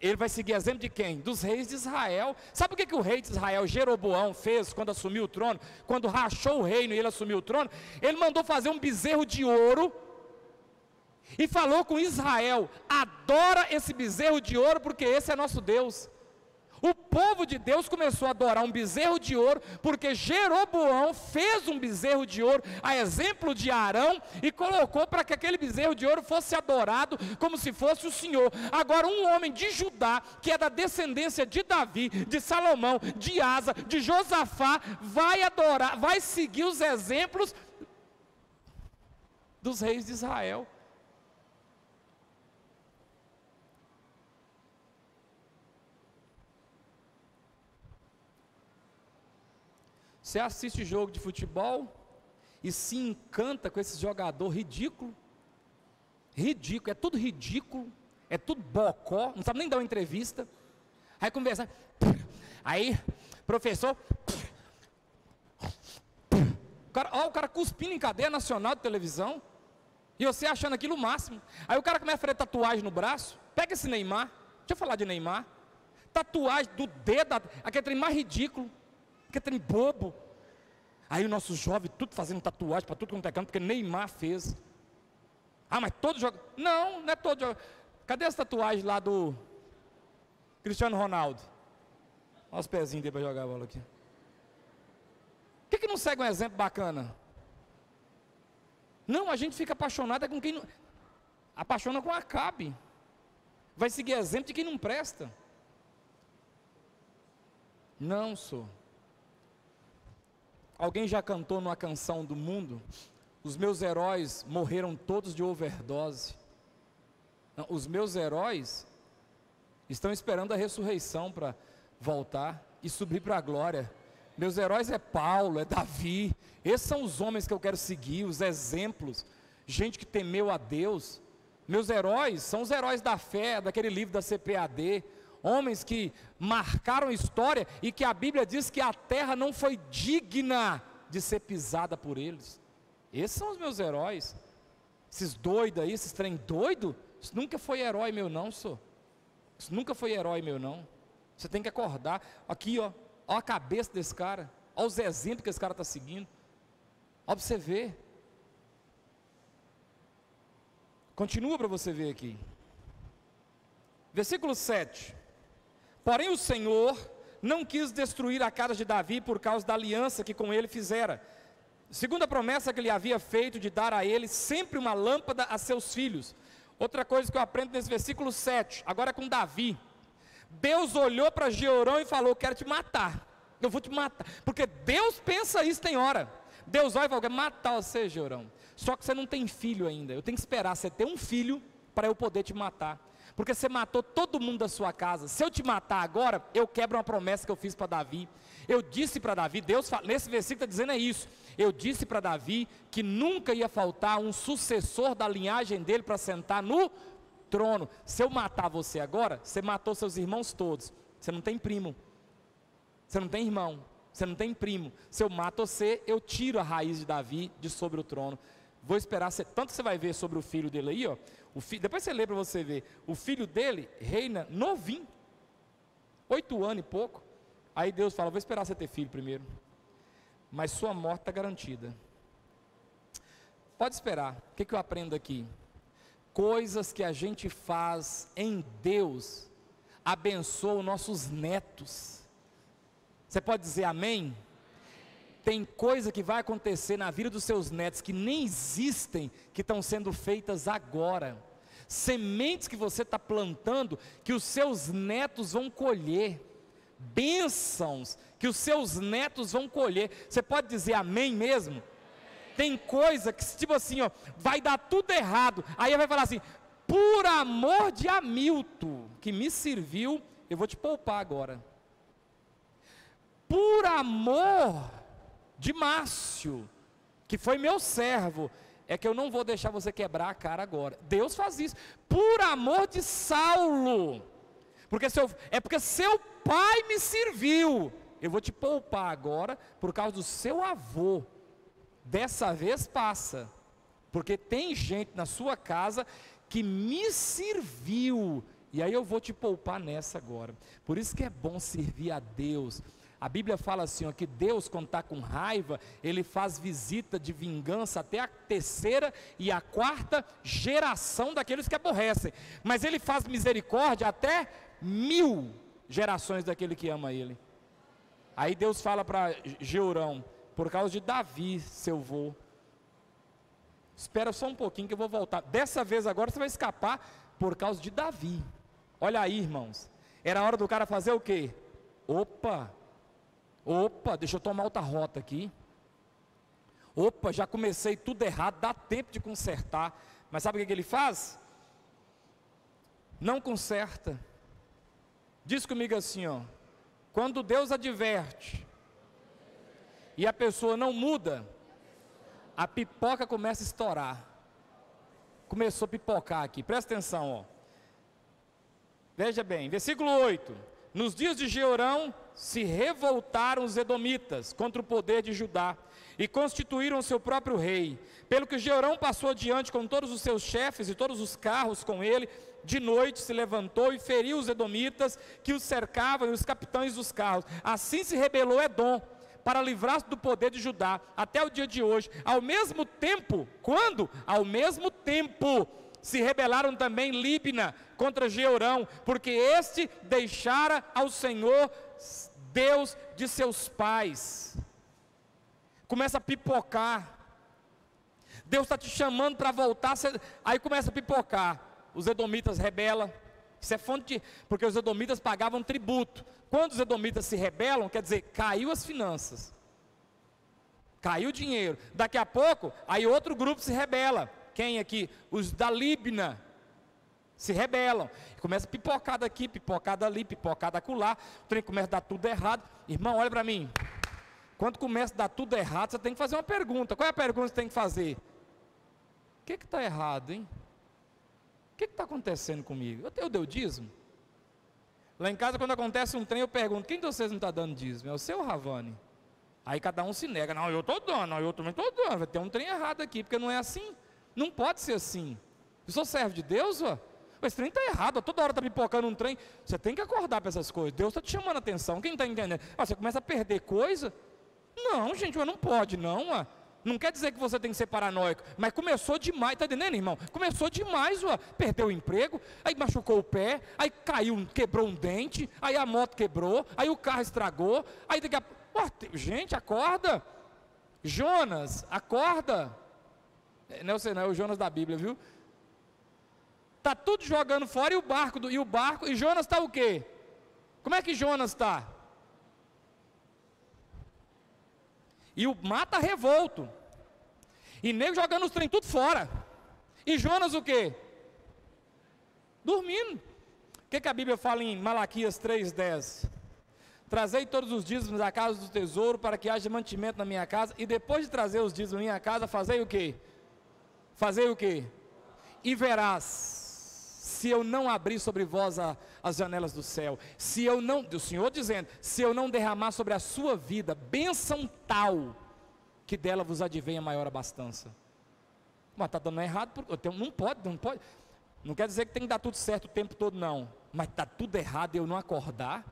Ele vai seguir exemplo de quem? Dos reis de Israel. Sabe o que, que o rei de Israel, Jeroboão, fez quando assumiu o trono? Quando rachou o reino e ele assumiu o trono, ele mandou fazer um bezerro de ouro e falou com Israel: adora esse bezerro de ouro porque esse é nosso Deus. O povo de Deus começou a adorar um bezerro de ouro, porque Jeroboão fez um bezerro de ouro, a exemplo de Arão, e colocou para que aquele bezerro de ouro fosse adorado, como se fosse o Senhor. Agora um homem de Judá, que é da descendência de Davi, de Salomão, de Asa, de Josafá, vai adorar, vai seguir os exemplos dos reis de Israel. Você assiste jogo de futebol e se encanta com esse jogador ridículo, ridículo, é tudo ridículo, é tudo bocó, não sabe nem dar uma entrevista, aí conversando, aí professor, o cara, ó, o cara cuspindo em cadeia nacional de televisão, e você achando aquilo o máximo, aí o cara começa a fazer tatuagem no braço, pega esse Neymar, deixa eu falar de Neymar, tatuagem do dedo, aquele trem mais ridículo, que tem bobo, aí o nosso jovem tudo fazendo tatuagem para tudo quanto é canto, porque Neymar fez, ah, mas todo jogo, não, não é todo jogo, cadê as tatuagens lá do Cristiano Ronaldo, olha os pezinhos dele para jogar a bola aqui, por que, que não segue um exemplo bacana? Não, a gente fica apaixonado com quem não, apaixona com Acabe, vai seguir exemplo de quem não presta, não sou. Alguém já cantou numa canção do mundo? Os meus heróis morreram todos de overdose. Não, os meus heróis estão esperando a ressurreição para voltar e subir para a glória. Meus heróis é Paulo, é Davi. Esses são os homens que eu quero seguir, os exemplos. Gente que temeu a Deus. Meus heróis são os heróis da fé, daquele livro da C P A D. Homens que marcaram a história e que a Bíblia diz que a terra não foi digna de ser pisada por eles. Esses são os meus heróis. Esses doidos aí, esses trem doido, isso nunca foi herói meu não, senhor. Isso nunca foi herói meu não. Você tem que acordar. Aqui, ó, ó a cabeça desse cara. Ó os exemplos que esse cara está seguindo. Ó para você ver. Continua para você ver aqui. Versículo sete. Porém o Senhor não quis destruir a casa de Davi por causa da aliança que com ele fizera, segundo a promessa que ele havia feito de dar a ele sempre uma lâmpada a seus filhos. Outra coisa que eu aprendo nesse versículo sete, agora é com Davi. Deus olhou para Jeorão e falou: quero te matar, eu vou te matar, porque Deus pensa isso tem hora. Deus olha e fala: quero matar você, Jeorão, só que você não tem filho ainda, eu tenho que esperar você ter um filho para eu poder te matar. Porque você matou todo mundo da sua casa. Se eu te matar agora, eu quebro uma promessa que eu fiz para Davi. Eu disse para Davi, Deus fala, nesse versículo está dizendo é isso. Eu disse para Davi que nunca ia faltar um sucessor da linhagem dele para sentar no trono. Se eu matar você agora, você matou seus irmãos todos. Você não tem primo. Você não tem irmão. Você não tem primo. Se eu mato você, eu tiro a raiz de Davi de sobre o trono. Vou esperar, tanto você vai ver sobre o filho dele aí, ó, o fi, depois você lê para você ver, o filho dele reina novinho, oito anos e pouco, aí Deus fala, vou esperar você ter filho primeiro, mas sua morte está garantida, pode esperar. O que, que eu aprendo aqui? Coisas que a gente faz em Deus, abençoa os nossos netos, você pode dizer amém? Tem coisa que vai acontecer na vida dos seus netos, que nem existem, que estão sendo feitas agora, sementes que você está plantando, que os seus netos vão colher, bênçãos que os seus netos vão colher, você pode dizer amém mesmo? Amém. Tem coisa que tipo assim, ó, vai dar tudo errado, aí vai falar assim, por amor de Hamilton, que me serviu, eu vou te poupar agora, por amor de Márcio, que foi meu servo, é que eu não vou deixar você quebrar a cara agora. Deus faz isso, por amor de Saulo, porque seu, é porque seu pai me serviu, eu vou te poupar agora, por causa do seu avô, dessa vez passa, porque tem gente na sua casa, que me serviu, e aí eu vou te poupar nessa agora. Por isso que é bom servir a Deus. A Bíblia fala assim, ó, que Deus, quando está com raiva, Ele faz visita de vingança até a terceira e a quarta geração daqueles que aborrecem. Mas Ele faz misericórdia até mil gerações daquele que ama Ele. Aí Deus fala para Jeorão, por causa de Davi, seu avô, espera só um pouquinho que eu vou voltar. Dessa vez agora você vai escapar por causa de Davi. Olha aí, irmãos, era a hora do cara fazer o quê? Opa! Opa, deixa eu tomar outra rota aqui, opa, já comecei tudo errado, dá tempo de consertar, mas sabe o que ele faz? Não conserta. Diz comigo assim, ó, quando Deus adverte e a pessoa não muda, a pipoca começa a estourar, começou a pipocar aqui, presta atenção, ó. Veja bem, versículo oito, nos dias de Jeorão, se revoltaram os Edomitas contra o poder de Judá e constituíram seu próprio rei, pelo que Jeorão passou adiante com todos os seus chefes e todos os carros com ele, de noite se levantou e feriu os Edomitas que os cercavam e os capitães dos carros, assim se rebelou Edom, para livrar-se do poder de Judá, até o dia de hoje, ao mesmo tempo, quando? Ao mesmo tempo, se rebelaram também Libna contra Jeorão, porque este deixara ao Senhor Deus de seus pais. Começa a pipocar, Deus está te chamando para voltar, aí começa a pipocar, os Edomitas rebelam, isso é fonte de, porque os Edomitas pagavam tributo, quando os Edomitas se rebelam, quer dizer, caiu as finanças, caiu o dinheiro, daqui a pouco, aí outro grupo se rebela, quem aqui? Os da Libna se rebelam, começa pipocada aqui, pipocada ali, pipocada acolá, o trem começa a dar tudo errado, irmão, olha para mim, quando começa a dar tudo errado, você tem que fazer uma pergunta, qual é a pergunta que você tem que fazer? O que está errado, hein? O que está acontecendo comigo? Eu, eu dei o dízimo? Lá em casa quando acontece um trem, eu pergunto, quem de vocês não está dando dízimo? É o seu Ravani? Aí cada um se nega, não, eu estou dando, não, eu também estou dando, vai ter um trem errado aqui, porque não é assim. Não pode ser assim, eu sou servo de Deus, ó. Esse trem está errado, ó. Toda hora está pipocando um trem, você tem que acordar para essas coisas, Deus está te chamando a atenção, quem está entendendo? Ó, você começa a perder coisa, não gente, ó, não pode não, ó. Não quer dizer que você tem que ser paranoico, mas começou demais, está entendendo irmão? Começou demais, ó. Perdeu o emprego, aí machucou o pé, aí caiu, quebrou um dente, aí a moto quebrou, aí o carro estragou, aí daqui a... ó, gente, acorda, Jonas, acorda, não sei não, é o Jonas da Bíblia, viu? Está tudo jogando fora e o barco, do, e o barco, e Jonas está o quê? Como é que Jonas está? E o mar está revolto, e nego jogando os trem tudo fora, e Jonas o quê? Dormindo. O que, que a Bíblia fala em Malaquias três, dez? Trazei todos os dízimos da casa do tesouro, para que haja mantimento na minha casa, e depois de trazer os dízimos na minha casa, fazei o quê? Fazei o quê? E verás, se eu não abrir sobre vós a, as janelas do céu, se eu não, o Senhor dizendo, se eu não derramar sobre a sua vida, bênção tal, que dela vos advenha maior abastança. Mas está dando errado, porque eu não pode, não pode. Não quer dizer que tem que dar tudo certo o tempo todo, não. Mas está tudo errado e eu não acordar?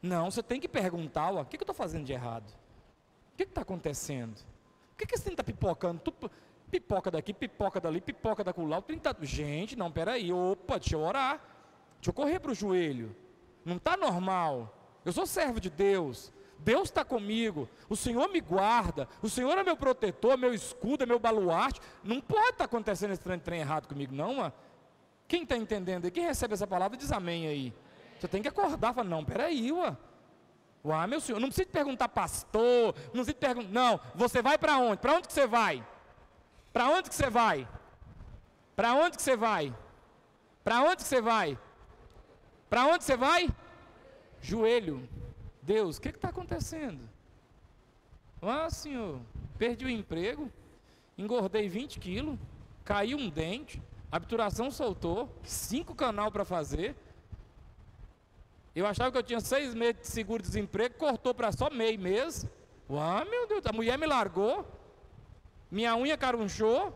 Não, você tem que perguntar, ó, o que, que eu estou fazendo de errado? O que está acontecendo? Por que, que esse trem está pipocando? Tu, pipoca daqui, pipoca dali, pipoca da colar. Tá... Gente, não, peraí, opa, deixa eu orar. Deixa eu correr para o joelho. Não está normal. Eu sou servo de Deus. Deus está comigo, o Senhor me guarda, o Senhor é meu protetor, meu escudo, é meu baluarte. Não pode estar acontecendo esse trem, trem errado comigo, não, mano. Quem está entendendo aí, quem recebe essa palavra, diz amém aí. Você tem que acordar, fala, não, peraí, ué. Ué, meu senhor, não precisa te perguntar pastor, não precisa te perguntar, não, você vai para onde? Para onde que você vai? Para onde que você vai? Para onde que você vai? Para onde que você vai? Para onde você vai? Joelho. Deus, o que está acontecendo? Ah, senhor, perdi o emprego, engordei vinte quilos, caiu um dente, a obturação soltou, cinco canal para fazer. Eu achava que eu tinha seis meses de seguro-desemprego, cortou para só meio mês. Ah, meu Deus, a mulher me largou, minha unha carunchou,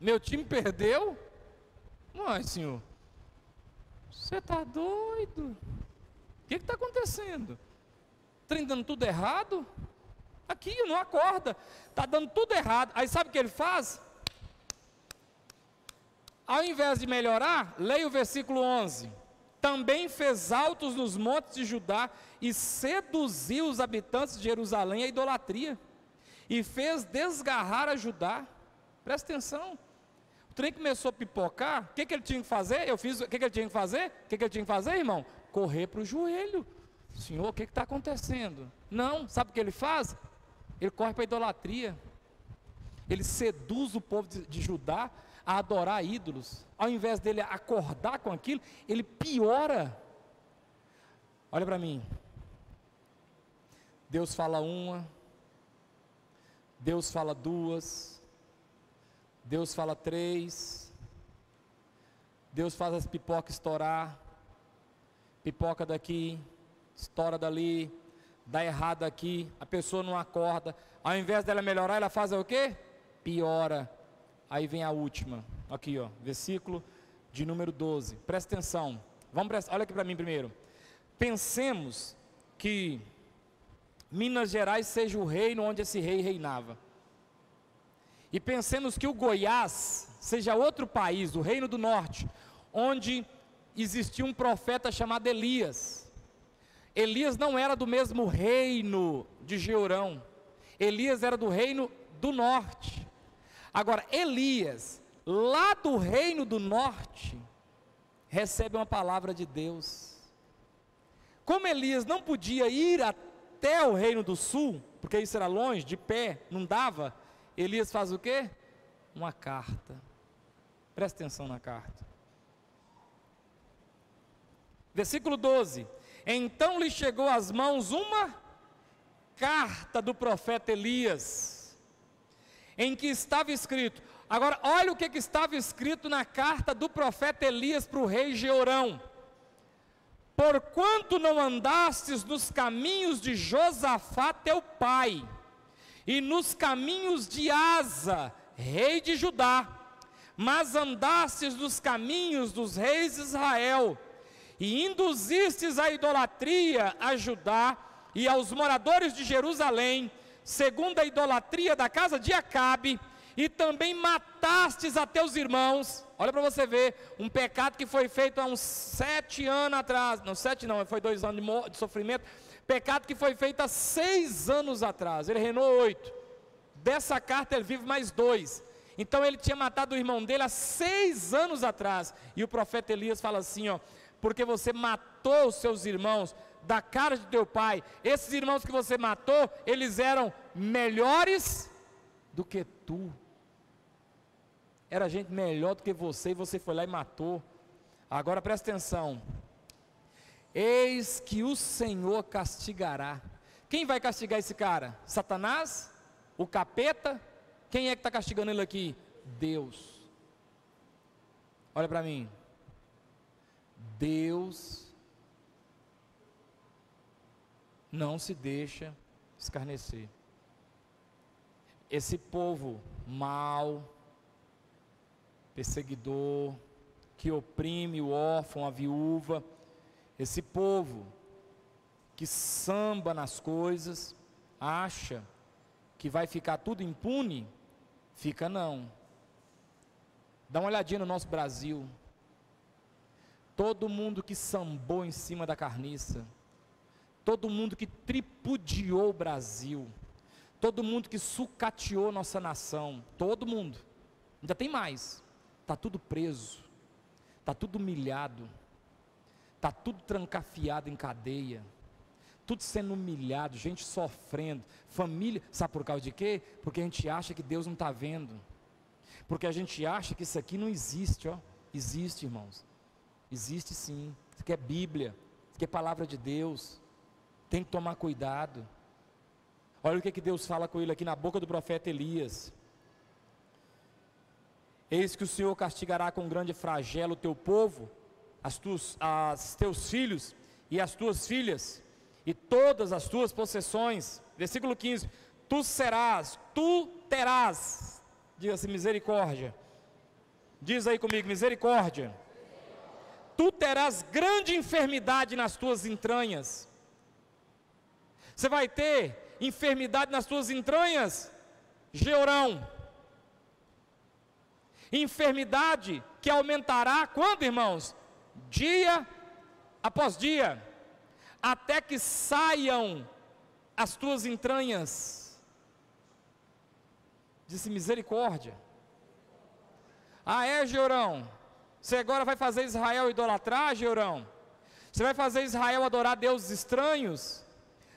meu time perdeu. Mas, senhor... Você está doido? O que está acontecendo? Está dando tudo errado? Aqui, não acorda. Está dando tudo errado. Aí sabe o que ele faz? Ao invés de melhorar, leia o versículo onze. Também fez altos nos montes de Judá e seduziu os habitantes de Jerusalém à idolatria. E fez desgarrar a Judá. Presta atenção. O trem começou a pipocar, o que, que ele tinha que fazer? Eu fiz, o que, que ele tinha que fazer? O que, que ele tinha que fazer, irmão? Correr para o joelho. Senhor, o que está acontecendo? Não, sabe o que ele faz? Ele corre para a idolatria. Ele seduz o povo de, de Judá a adorar ídolos. Ao invés dele acordar com aquilo, ele piora. Olha para mim. Deus fala uma, Deus fala duas, Deus fala três, Deus faz as pipocas estourar, pipoca daqui, estoura dali, dá errado aqui, a pessoa não acorda, ao invés dela melhorar, ela faz o quê? Piora. Aí vem a última, aqui ó, versículo de número doze, presta atenção, vamos prestar, olha aqui para mim primeiro, pensemos que Minas Gerais seja o reino onde esse rei reinava, e pensemos que o Goiás seja outro país, o Reino do Norte, onde existia um profeta chamado Elias. Elias não era do mesmo reino de Jeorão, Elias era do Reino do Norte. Agora, Elias, lá do Reino do Norte, recebe uma palavra de Deus. Como Elias não podia ir até o Reino do Sul, porque isso era longe, de pé, não dava... Elias faz o quê? Uma carta. Presta atenção na carta. Versículo doze. Então lhe chegou às mãos uma carta do profeta Elias, em que estava escrito. Agora, olha o que, que estava escrito na carta do profeta Elias para o rei Jeorão. Porquanto não andastes nos caminhos de Josafá teu pai, e nos caminhos de Asa, rei de Judá, mas andastes nos caminhos dos reis de Israel, e induzistes a idolatria a Judá e aos moradores de Jerusalém, segundo a idolatria da casa de Acabe, e também matastes a teus irmãos. Olha para você ver, um pecado que foi feito há uns sete anos atrás, não, sete não, foi dois anos de sofrimento, pecado que foi feito há seis anos atrás, ele reinou oito, dessa carta ele vive mais dois, então ele tinha matado o irmão dele há seis anos atrás, e o profeta Elias fala assim, ó, porque você matou os seus irmãos, da cara de teu pai, esses irmãos que você matou, eles eram melhores do que tu, era gente melhor do que você, e você foi lá e matou. Agora presta atenção, eis que o Senhor castigará. Quem vai castigar esse cara? Satanás? O capeta? Quem é que está castigando ele aqui? Deus. Olha para mim. Deus não se deixa escarnecer. esse povo mau, perseguidor, que oprime o órfão, a viúva, esse povo que samba nas coisas, acha que vai ficar tudo impune, fica não. Dá uma olhadinha no nosso Brasil, todo mundo que sambou em cima da carniça, todo mundo que tripudiou o Brasil, todo mundo que sucateou nossa nação, todo mundo, ainda tem mais, está tudo preso, está tudo humilhado, está tudo trancafiado em cadeia, tudo sendo humilhado, gente sofrendo, família, sabe por causa de quê? Porque a gente acha que Deus não está vendo, porque a gente acha que isso aqui não existe, ó. Existe, irmãos, existe sim, isso aqui é Bíblia, isso aqui é palavra de Deus, tem que tomar cuidado. Olha o que, que Deus fala com ele aqui na boca do profeta Elias: eis que o Senhor castigará com grande flagelo o teu povo, as tuas, as teus filhos e as tuas filhas, e todas as tuas possessões. Versículo quinze, tu serás, tu terás, diga-se misericórdia, diz aí comigo, misericórdia, tu terás grande enfermidade nas tuas entranhas. Você vai ter enfermidade nas tuas entranhas, Jeorão, enfermidade que aumentará, quando, irmãos? Dia após dia, até que saiam as tuas entranhas. Disse misericórdia. Ah é, Jeorão, você agora vai fazer Israel idolatrar, Jeorão? Você vai fazer Israel adorar deuses estranhos?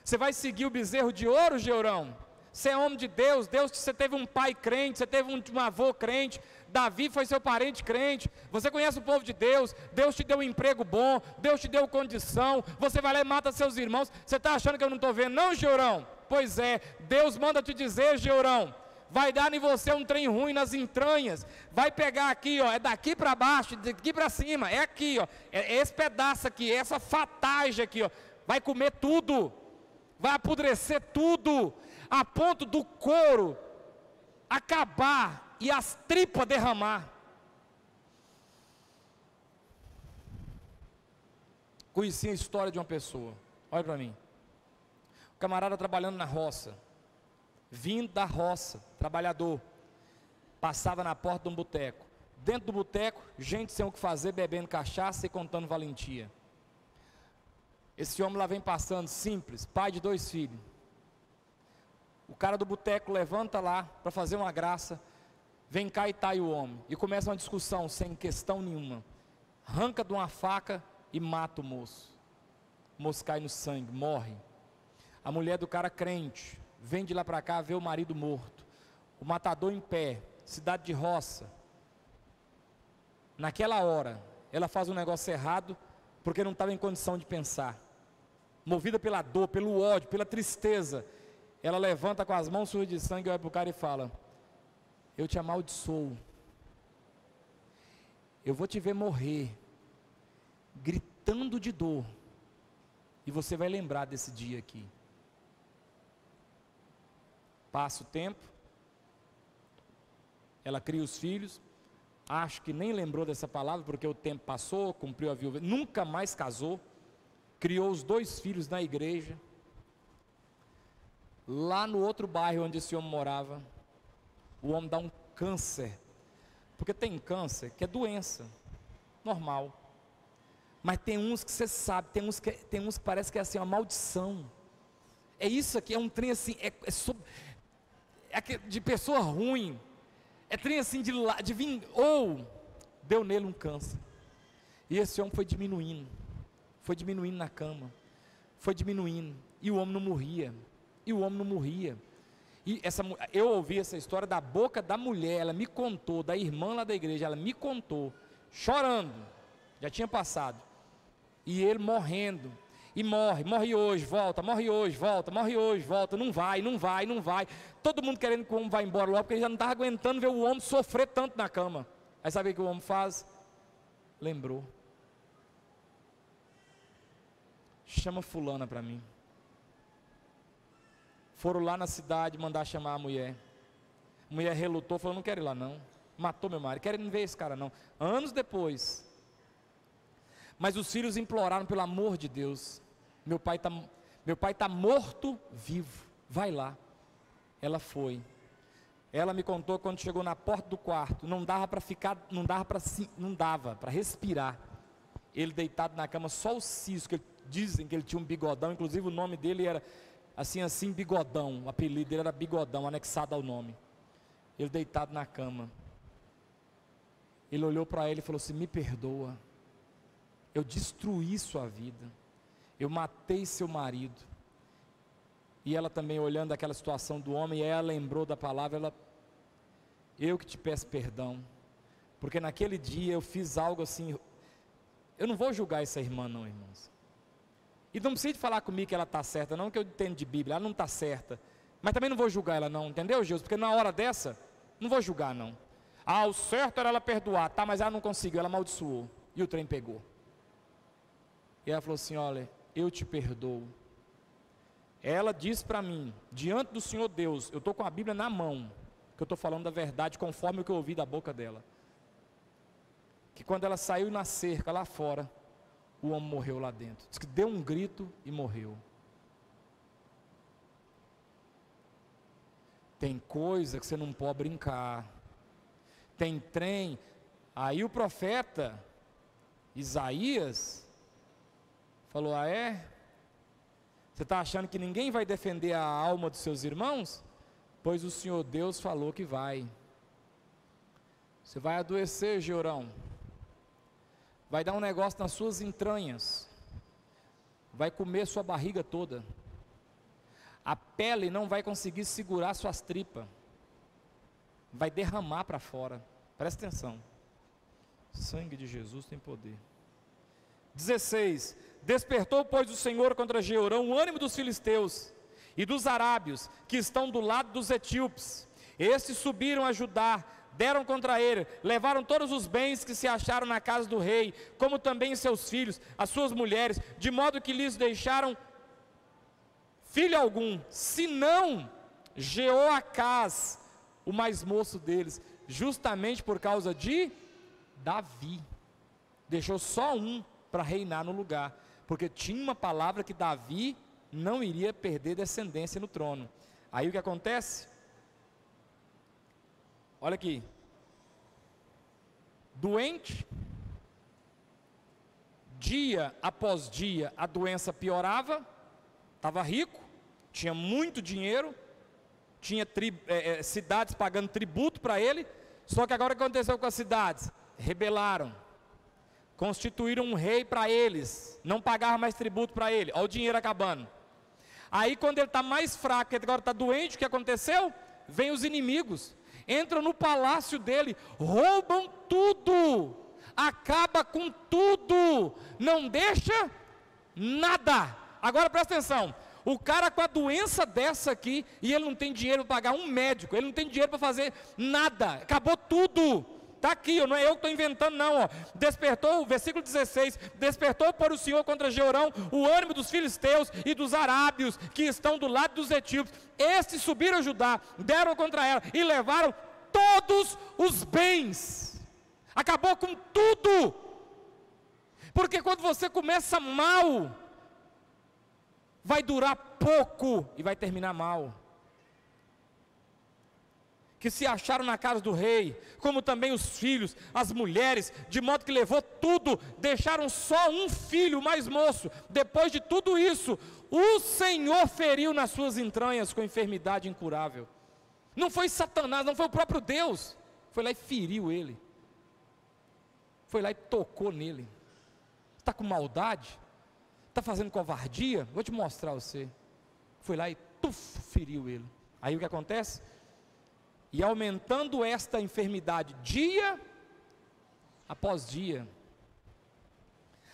Você vai seguir o bezerro de ouro, Jeorão? Você é homem de Deus, Deus, você teve um pai crente, você teve um, um avô crente, Davi foi seu parente crente, você conhece o povo de Deus, Deus te deu um emprego bom, Deus te deu condição, você vai lá e mata seus irmãos. Você está achando que eu não estou vendo não, Jeorão? Pois é, Deus manda te dizer, Jeorão, vai dar em você um trem ruim nas entranhas, vai pegar aqui, ó, é daqui para baixo, daqui para cima, é aqui, ó, é esse pedaço aqui, é essa fatagem aqui, ó, vai comer tudo, vai apodrecer tudo, a ponto do couro acabar e as tripas derramar. Conheci a história de uma pessoa, olha para mim, o camarada trabalhando na roça, vindo da roça, trabalhador, passava na porta de um boteco, dentro do boteco, gente sem o que fazer, bebendo cachaça e contando valentia. Esse homem lá vem passando, simples, pai de dois filhos. O cara do boteco levanta lá para fazer uma graça, vem cá e tai o homem, e começa uma discussão sem questão nenhuma, arranca de uma faca e mata o moço. O moço cai no sangue, morre. A mulher do cara crente, vem de lá para cá, vê o marido morto, o matador em pé, cidade de roça. Naquela hora, ela faz um negócio errado, porque não estava em condição de pensar, movida pela dor, pelo ódio, pela tristeza. Ela levanta com as mãos sujas de sangue, olha para o cara e fala: eu te amaldiçoo, eu vou te ver morrer, gritando de dor, e você vai lembrar desse dia aqui. Passa o tempo, ela cria os filhos, acho que nem lembrou dessa palavra, porque o tempo passou, cumpriu a viúva, nunca mais casou, criou os dois filhos na igreja, lá no outro bairro onde esse homem morava. O homem dá um câncer, porque tem câncer que é doença normal, mas tem uns que você sabe, tem uns que, tem uns que parece que é assim, uma maldição, é isso aqui, é um trem assim, é, é, sob, é de pessoa ruim, é trem assim de, de vim, ou deu nele um câncer, e esse homem foi diminuindo, foi diminuindo na cama, foi diminuindo, e o homem não morria, e o homem não morria, e essa, eu ouvi essa história da boca da mulher, ela me contou, da irmã lá da igreja, ela me contou, chorando, já tinha passado, e ele morrendo, e morre, morre hoje, volta, morre hoje, volta, morre hoje, volta, não vai, não vai, não vai, todo mundo querendo que o homem vá embora logo, porque ele já não estava aguentando ver o homem sofrer tanto na cama. Aí sabe o que o homem faz? Lembrou, chama fulana para mim. Foram lá na cidade mandar chamar a mulher, A mulher relutou, falou, não quero ir lá não. Matou meu marido, quero não ver esse cara não. Anos depois. Mas os filhos imploraram, pelo amor de Deus. Meu pai está meu pai tá morto vivo. Vai lá. Ela foi. Ela me contou quando chegou na porta do quarto, não dava para ficar, não dava para não dava para respirar. Ele deitado na cama, só o siso, que ele, dizem que ele tinha um bigodão, inclusive o nome dele era assim assim bigodão, o apelido dele era bigodão, anexado ao nome. Ele deitado na cama. Ele olhou para ele e falou assim: "Me perdoa. Eu destruí sua vida. Eu matei seu marido." E ela também olhando aquela situação do homem, ela lembrou da palavra, ela, eu que te peço perdão, porque naquele dia eu fiz algo assim, eu não vou julgar essa irmã não, irmãos, e não precisa falar comigo que ela está certa, não que eu entendo de Bíblia, ela não está certa, mas também não vou julgar ela não, entendeu, Jesus? Porque na hora dessa, não vou julgar não, ah, o certo era ela perdoar, tá, mas ela não conseguiu, ela amaldiçoou, e o trem pegou, e ela falou assim, olha, eu te perdoo. Ela disse para mim, diante do Senhor Deus, eu estou com a Bíblia na mão, que eu estou falando da verdade, conforme o que eu ouvi da boca dela. Que quando ela saiu na cerca, lá fora, o homem morreu lá dentro. Diz que deu um grito e morreu. Tem coisa que você não pode brincar. Tem trem. Aí o profeta Isaías falou, ah é? Você está achando que ninguém vai defender a alma dos seus irmãos? Pois o Senhor Deus falou que vai. Você vai adoecer, Jeorão. Vai dar um negócio nas suas entranhas. Vai comer sua barriga toda. A pele não vai conseguir segurar suas tripas. Vai derramar para fora. Presta atenção. Sangue de Jesus tem poder. dezesseis. Despertou, pois, o Senhor contra Jeorão o ânimo dos filisteus e dos arábios, que estão do lado dos etíopes. Estes subiram a ajudar, deram contra ele, levaram todos os bens que se acharam na casa do rei, como também seus filhos, as suas mulheres, de modo que lhes deixaram filho algum, senão Jeoacás, o mais moço deles, justamente por causa de Davi. Deixou só um para reinar no lugar, porque tinha uma palavra que Davi não iria perder descendência no trono. Aí o que acontece? Olha aqui, doente, dia após dia a doença piorava, estava rico, tinha muito dinheiro, tinha tri, é, é, cidades pagando tributo para ele, só que agora o que aconteceu com as cidades? Rebelaram. Constituíram um rei para eles, não pagaram mais tributo para ele, olha o dinheiro acabando. Aí quando ele está mais fraco, ele agora está doente, o que aconteceu? Vêm os inimigos, entram no palácio dele, roubam tudo, acaba com tudo, não deixa nada. Agora presta atenção, o cara com a doença dessa aqui, e ele não tem dinheiro para pagar um médico, ele não tem dinheiro para fazer nada, acabou tudo. Está aqui, não é eu que estou inventando não, ó. Despertou, versículo dezesseis, despertou para o Senhor contra Jeorão o ânimo dos filisteus e dos arábios, que estão do lado dos etíopes. Estes subiram a Judá, deram contra ela e levaram todos os bens. Acabou com tudo. Porque quando você começa mal, vai durar pouco e vai terminar mal. Que se acharam na casa do rei, como também os filhos, as mulheres, de modo que levou tudo, deixaram só um filho mais moço. Depois de tudo isso, o Senhor feriu nas suas entranhas com enfermidade incurável. Não foi Satanás, não foi o próprio Deus, foi lá e feriu ele, foi lá e tocou nele. Está com maldade? Está fazendo covardia? Vou te mostrar a você. Foi lá e tuf, feriu ele. Aí o que acontece? E aumentando esta enfermidade dia após dia,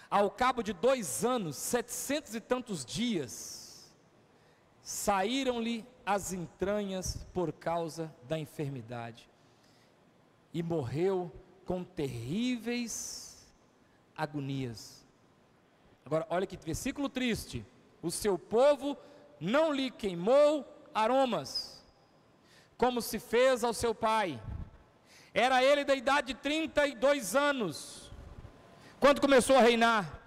ao cabo de dois anos, setecentos e tantos dias, saíram-lhe as entranhas por causa da enfermidade, e morreu com terríveis agonias. Agora olha que versículo triste, o seu povo não lhe queimou aromas, como se fez ao seu pai. Era ele da idade de trinta e dois anos, quando começou a reinar,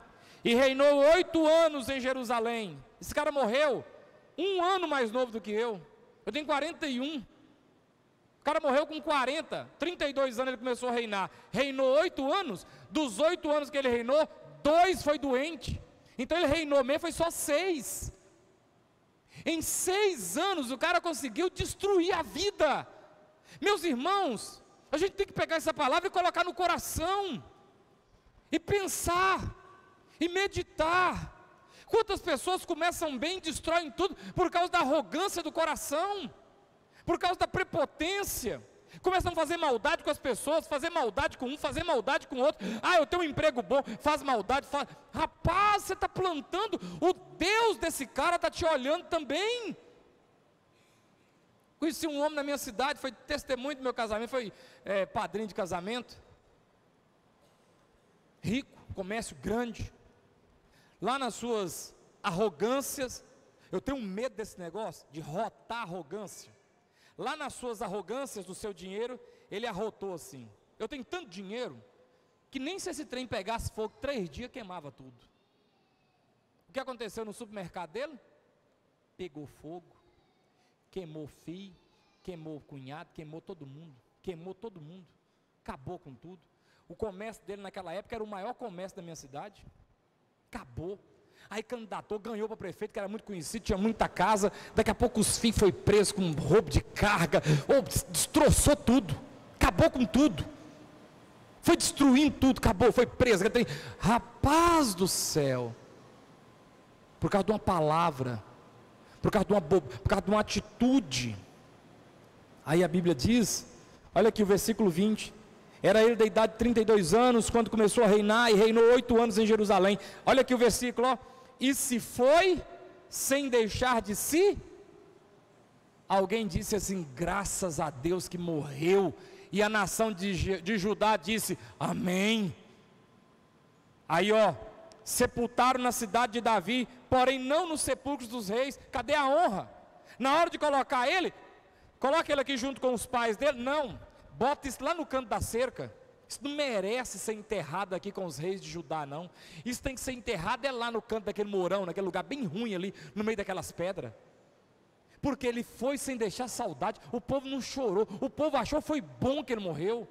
e reinou oito anos em Jerusalém. Esse cara morreu um ano mais novo do que eu, eu tenho quarenta e um, o cara morreu com quarenta, trinta e dois anos ele começou a reinar, reinou oito anos, dos oito anos que ele reinou, dois foi doente, então ele reinou mesmo, foi só seis, em seis anos o cara conseguiu destruir a vida. Meus irmãos, a gente tem que pegar essa palavra e colocar no coração, e pensar, e meditar. Quantas pessoas começam bem e destroem tudo, por causa da arrogância do coração, por causa da prepotência, começam a fazer maldade com as pessoas, fazer maldade com um, fazer maldade com o outro, ah, eu tenho um emprego bom, faz maldade, faz... rapaz, você está plantando, o Deus desse cara está te olhando também. Conheci um homem na minha cidade, foi testemunho do meu casamento, foi é, padrinho de casamento, rico, comércio grande, lá nas suas arrogâncias, eu tenho um medo desse negócio, de rotar arrogância, lá nas suas arrogâncias do seu dinheiro, ele arrotou assim, eu tenho tanto dinheiro, que nem se esse trem pegasse fogo, três dias queimava tudo. O que aconteceu no supermercado dele? Pegou fogo, queimou filho, queimou cunhado, queimou todo mundo, queimou todo mundo, acabou com tudo. O comércio dele naquela época era o maior comércio da minha cidade, acabou. Aí candidatou, ganhou para prefeito, que era muito conhecido, tinha muita casa, daqui a pouco os filhos foi preso com roubo de carga, ou destroçou tudo, acabou com tudo, foi destruindo tudo, acabou, foi preso, rapaz do céu, por causa de uma palavra, por causa de uma, bo... por causa de uma atitude. Aí a Bíblia diz, olha aqui o versículo vinte, era ele da idade de trinta e dois anos, quando começou a reinar, e reinou oito anos em Jerusalém. Olha aqui o versículo, ó. E se foi, sem deixar de si. Alguém disse assim, graças a Deus que morreu. E a nação de, de Judá disse, amém. Aí ó, sepultaram na cidade de Davi, porém não nos sepulcros dos reis. Cadê a honra? Na hora de colocar ele, coloca ele aqui junto com os pais dele, não. Bota isso lá no canto da cerca, isso não merece ser enterrado aqui com os reis de Judá não, isso tem que ser enterrado é lá no canto daquele mourão, naquele lugar bem ruim ali, no meio daquelas pedras, porque ele foi sem deixar saudade, o povo não chorou, o povo achou foi bom que ele morreu.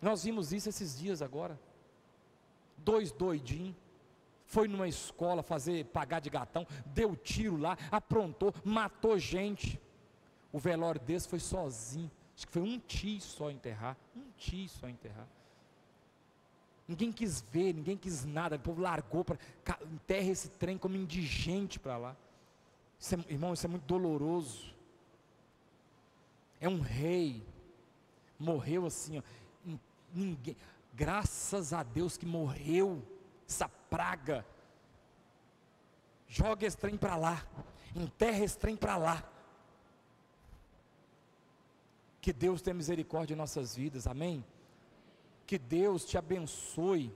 Nós vimos isso esses dias agora, dois doidinhos, foi numa escola fazer, pagar de gatão, deu tiro lá, aprontou, matou gente, o velório desse foi sozinho, acho que foi um tio só enterrar, um tio só enterrar, ninguém quis ver, ninguém quis nada, o povo largou, pra, enterra esse trem como indigente para lá, isso é, irmão, isso é muito doloroso, é um rei, morreu assim, ó, ninguém, graças a Deus que morreu, essa praga, joga esse trem para lá, enterra esse trem para lá. Que Deus tenha misericórdia em nossas vidas, amém? Que Deus te abençoe,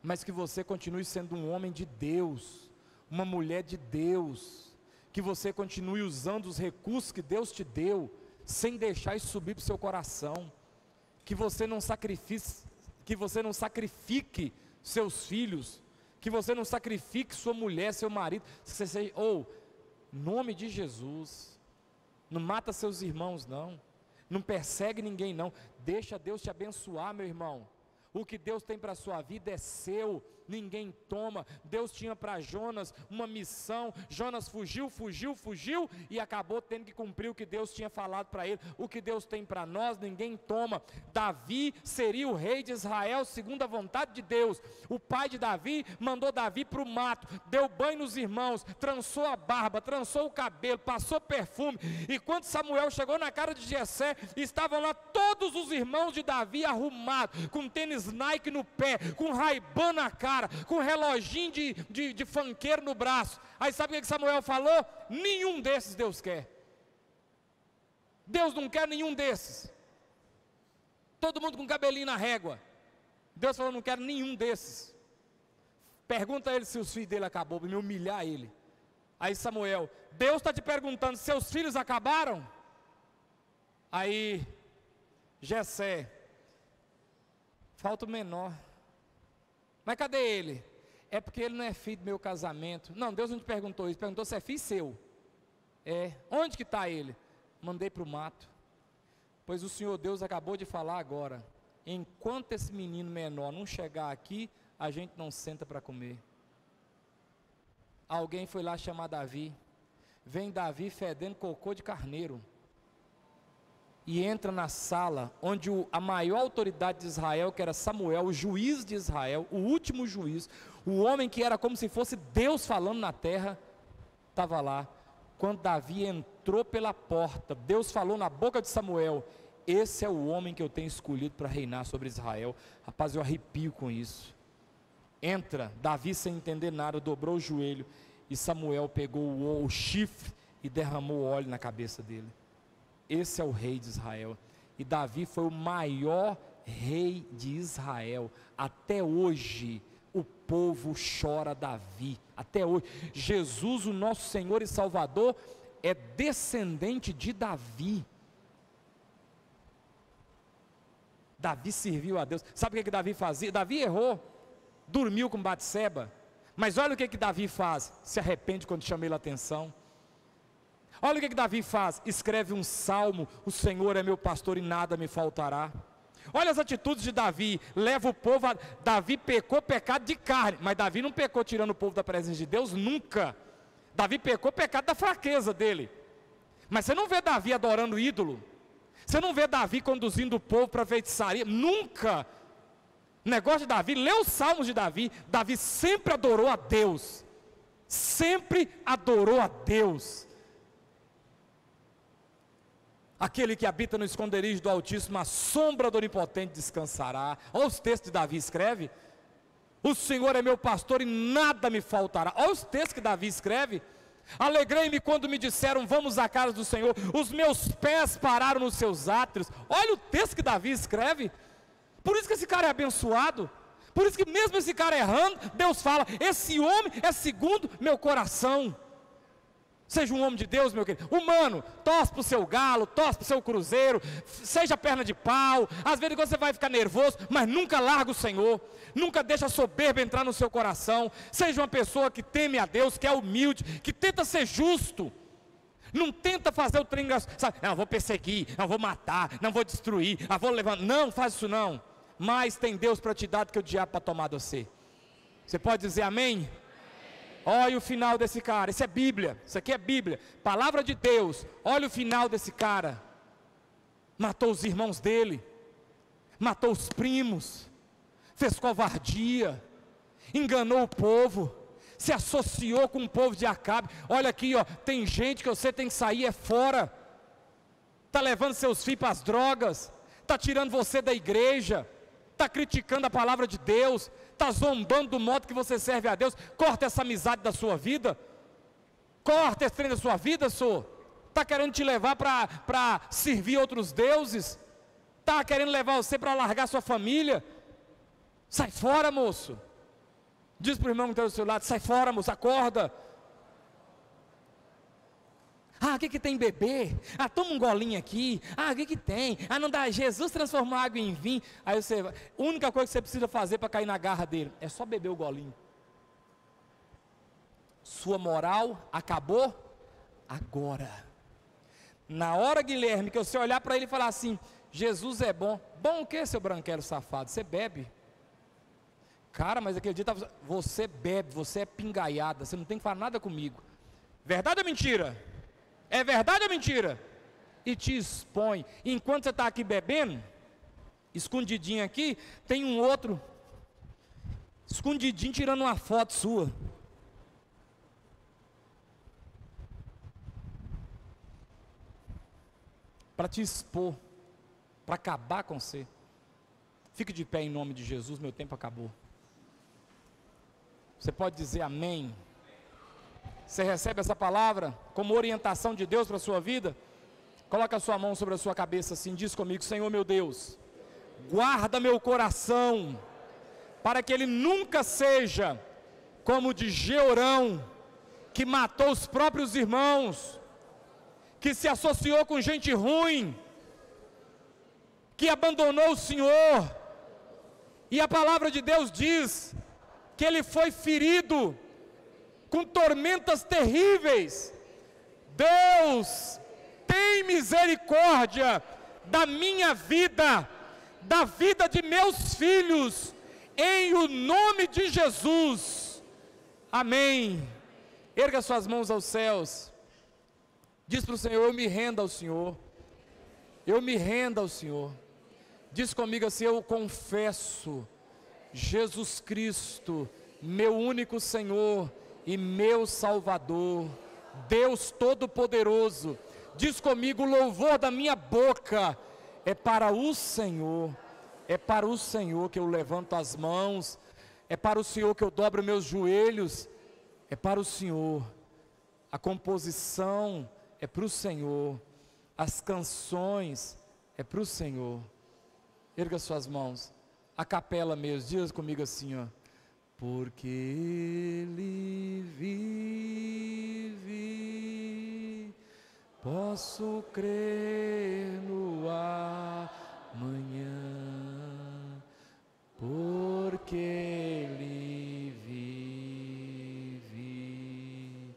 mas que você continue sendo um homem de Deus, uma mulher de Deus, que você continue usando os recursos que Deus te deu, sem deixar isso subir para o seu coração, que você não sacrifique, que você não sacrifique seus filhos, que você não sacrifique sua mulher, seu marido, ou, em nome de Jesus, não mata seus irmãos não, não persegue ninguém não, deixa Deus te abençoar meu irmão, o que Deus tem para a sua vida é seu, ninguém toma. Deus tinha para Jonas uma missão, Jonas fugiu, fugiu, fugiu, e acabou tendo que cumprir o que Deus tinha falado para ele, o que Deus tem para nós, ninguém toma. Davi seria o rei de Israel, segundo a vontade de Deus, o pai de Davi mandou Davi para o mato, deu banho nos irmãos, trançou a barba, trançou o cabelo, passou perfume, e quando Samuel chegou na casa de Jessé, estavam lá todos os irmãos de Davi arrumados, com tênis Nike no pé, com Ray-Ban na cara, com um reloginho de, de, de funkeiro no braço. Aí sabe o que Samuel falou? Nenhum desses Deus quer. Deus não quer nenhum desses. Todo mundo com cabelinho na régua. Deus falou, não quero nenhum desses. Pergunta a ele se os filhos dele acabou, para me humilhar ele. Aí Samuel, Deus está te perguntando, seus filhos acabaram? Aí, Jessé, falta o menor, mas cadê ele? É porque ele não é filho do meu casamento. Não, Deus não te perguntou isso, perguntou se é filho seu. É, onde que está ele? Mandei para o mato, pois o Senhor Deus acabou de falar agora, enquanto esse menino menor não chegar aqui, a gente não senta para comer. Alguém foi lá chamar Davi, vem Davi fedendo cocô de carneiro, e entra na sala, onde o, a maior autoridade de Israel, que era Samuel, o juiz de Israel, o último juiz, o homem que era como se fosse Deus falando na terra, estava lá. Quando Davi entrou pela porta, Deus falou na boca de Samuel: esse é o homem que eu tenho escolhido para reinar sobre Israel. Rapaz, eu arrepio com isso. Entra, Davi sem entender nada, dobrou o joelho, e Samuel pegou o, o chifre e derramou óleo na cabeça dele. Esse é o rei de Israel. E Davi foi o maior rei de Israel. Até hoje o povo chora Davi. Até hoje. Jesus, o nosso Senhor e Salvador, é descendente de Davi. Davi serviu a Deus. Sabe o que, que Davi fazia? Davi errou, dormiu com Batseba. Mas olha o que, que Davi faz: se arrepende quando chama ele a atenção. Olha o que, que Davi faz, escreve um salmo: o Senhor é meu pastor e nada me faltará. Olha as atitudes de Davi, leva o povo a... Davi pecou pecado de carne, mas Davi não pecou tirando o povo da presença de Deus, nunca. Davi pecou pecado da fraqueza dele, mas você não vê Davi adorando ídolo, você não vê Davi conduzindo o povo para feitiçaria, nunca. O negócio de Davi, lê os salmos de Davi, Davi sempre adorou a Deus, sempre adorou a Deus. Aquele que habita no esconderijo do Altíssimo, a sombra do Onipotente descansará. Olha os textos que Davi escreve. O Senhor é meu pastor e nada me faltará. Olha os textos que Davi escreve. Alegrei-me quando me disseram: vamos à casa do Senhor. Os meus pés pararam nos seus átrios. Olha o texto que Davi escreve. Por isso que esse cara é abençoado. Por isso que mesmo esse cara errando, Deus fala: esse homem é segundo meu coração. Seja um homem de Deus, meu querido. Humano, tosse para o seu galo, tosse para o seu cruzeiro, seja perna de pau. Às vezes você vai ficar nervoso, mas nunca larga o Senhor, nunca deixa a soberba entrar no seu coração. Seja uma pessoa que teme a Deus, que é humilde, que tenta ser justo, não tenta fazer o trem, sabe? Não, vou perseguir, não vou matar, não vou destruir, não vou levantar. Não, faz isso não. Mas tem Deus para te dar do que o diabo para tomar de você. Você pode dizer amém? Olha o final desse cara, isso é Bíblia, isso aqui é Bíblia, palavra de Deus. Olha o final desse cara: matou os irmãos dele, matou os primos, fez covardia, enganou o povo, se associou com o povo de Acabe. Olha aqui, ó, tem gente que você tem que sair é fora, está levando seus filhos para as drogas, está tirando você da igreja, está criticando a palavra de Deus, está zombando do modo que você serve a Deus. Corta essa amizade da sua vida, corta esse trem da sua vida, senhor. Está querendo te levar para servir outros deuses, está querendo levar você para largar sua família. Sai fora, moço. Diz para o irmão que está do seu lado: sai fora, moço, acorda. Ah, o que que tem bebê? Ah, toma um golinho aqui. Ah, o que que tem? Ah, não dá, Jesus transformou água em vinho. Aí você, a única coisa que você precisa fazer para cair na garra dele, é só beber o golinho. Sua moral acabou agora. Na hora, Guilherme, que você olhar para ele e falar assim: Jesus é bom. Bom o que, seu branquelo safado? Você bebe. Cara, mas aquele dia, tava... você bebe, você é pingaiada, você não tem que falar nada comigo. Verdade ou mentira? É verdade ou mentira? E te expõe. Enquanto você está aqui bebendo, escondidinho aqui, tem um outro, escondidinho, tirando uma foto sua. Para te expor, para acabar com você. Fique de pé em nome de Jesus, meu tempo acabou. Você pode dizer amém? Você recebe essa palavra como orientação de Deus para a sua vida? Coloca a sua mão sobre a sua cabeça assim, diz comigo: Senhor meu Deus, guarda meu coração, para que ele nunca seja como o de Jeorão, que matou os próprios irmãos, que se associou com gente ruim, que abandonou o Senhor, e a palavra de Deus diz que ele foi ferido com tormentas terríveis. Deus tem misericórdia da minha vida, da vida de meus filhos, em o nome de Jesus, amém. Erga suas mãos aos céus, diz para o Senhor: eu me rendo ao Senhor, eu me rendo ao Senhor. Diz comigo assim: eu confesso Jesus Cristo, meu único Senhor e meu Salvador, Deus Todo-Poderoso. Diz comigo: o louvor da minha boca é para o Senhor, é para o Senhor que eu levanto as mãos, é para o Senhor que eu dobro meus joelhos, é para o Senhor, a composição é para o Senhor, as canções é para o Senhor. Erga suas mãos, a capela mesmo, diz comigo assim, ó: porque Ele vive, posso crer no amanhã, porque Ele vive,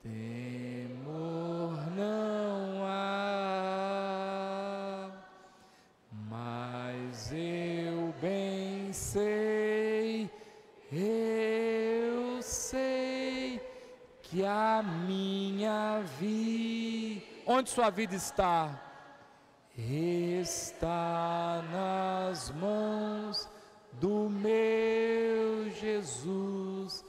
temor não há, mas eu bem sei, eu sei que a minha vida, onde sua vida está? Está nas mãos do meu Jesus.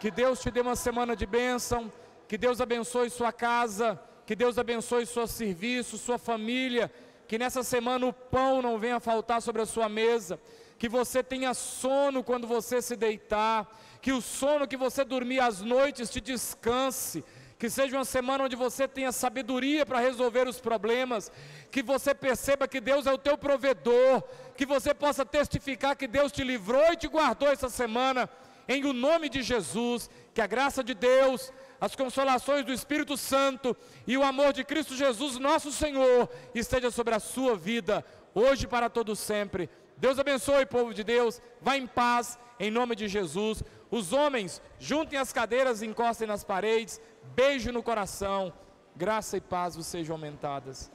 Que Deus te dê uma semana de bênção, que Deus abençoe sua casa, que Deus abençoe seu serviço, sua família, que nessa semana o pão não venha faltar sobre a sua mesa, que você tenha sono quando você se deitar, que o sono que você dormir às noites te descanse, que seja uma semana onde você tenha sabedoria para resolver os problemas, que você perceba que Deus é o teu provedor, que você possa testificar que Deus te livrou e te guardou essa semana, em o nome de Jesus. Que a graça de Deus, as consolações do Espírito Santo e o amor de Cristo Jesus, nosso Senhor, esteja sobre a sua vida, hoje e para todo sempre. Deus abençoe, povo de Deus, vá em paz, em nome de Jesus. Os homens, juntem as cadeiras e encostem nas paredes, beijo no coração, graça e paz vos sejam aumentadas.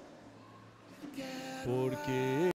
Porque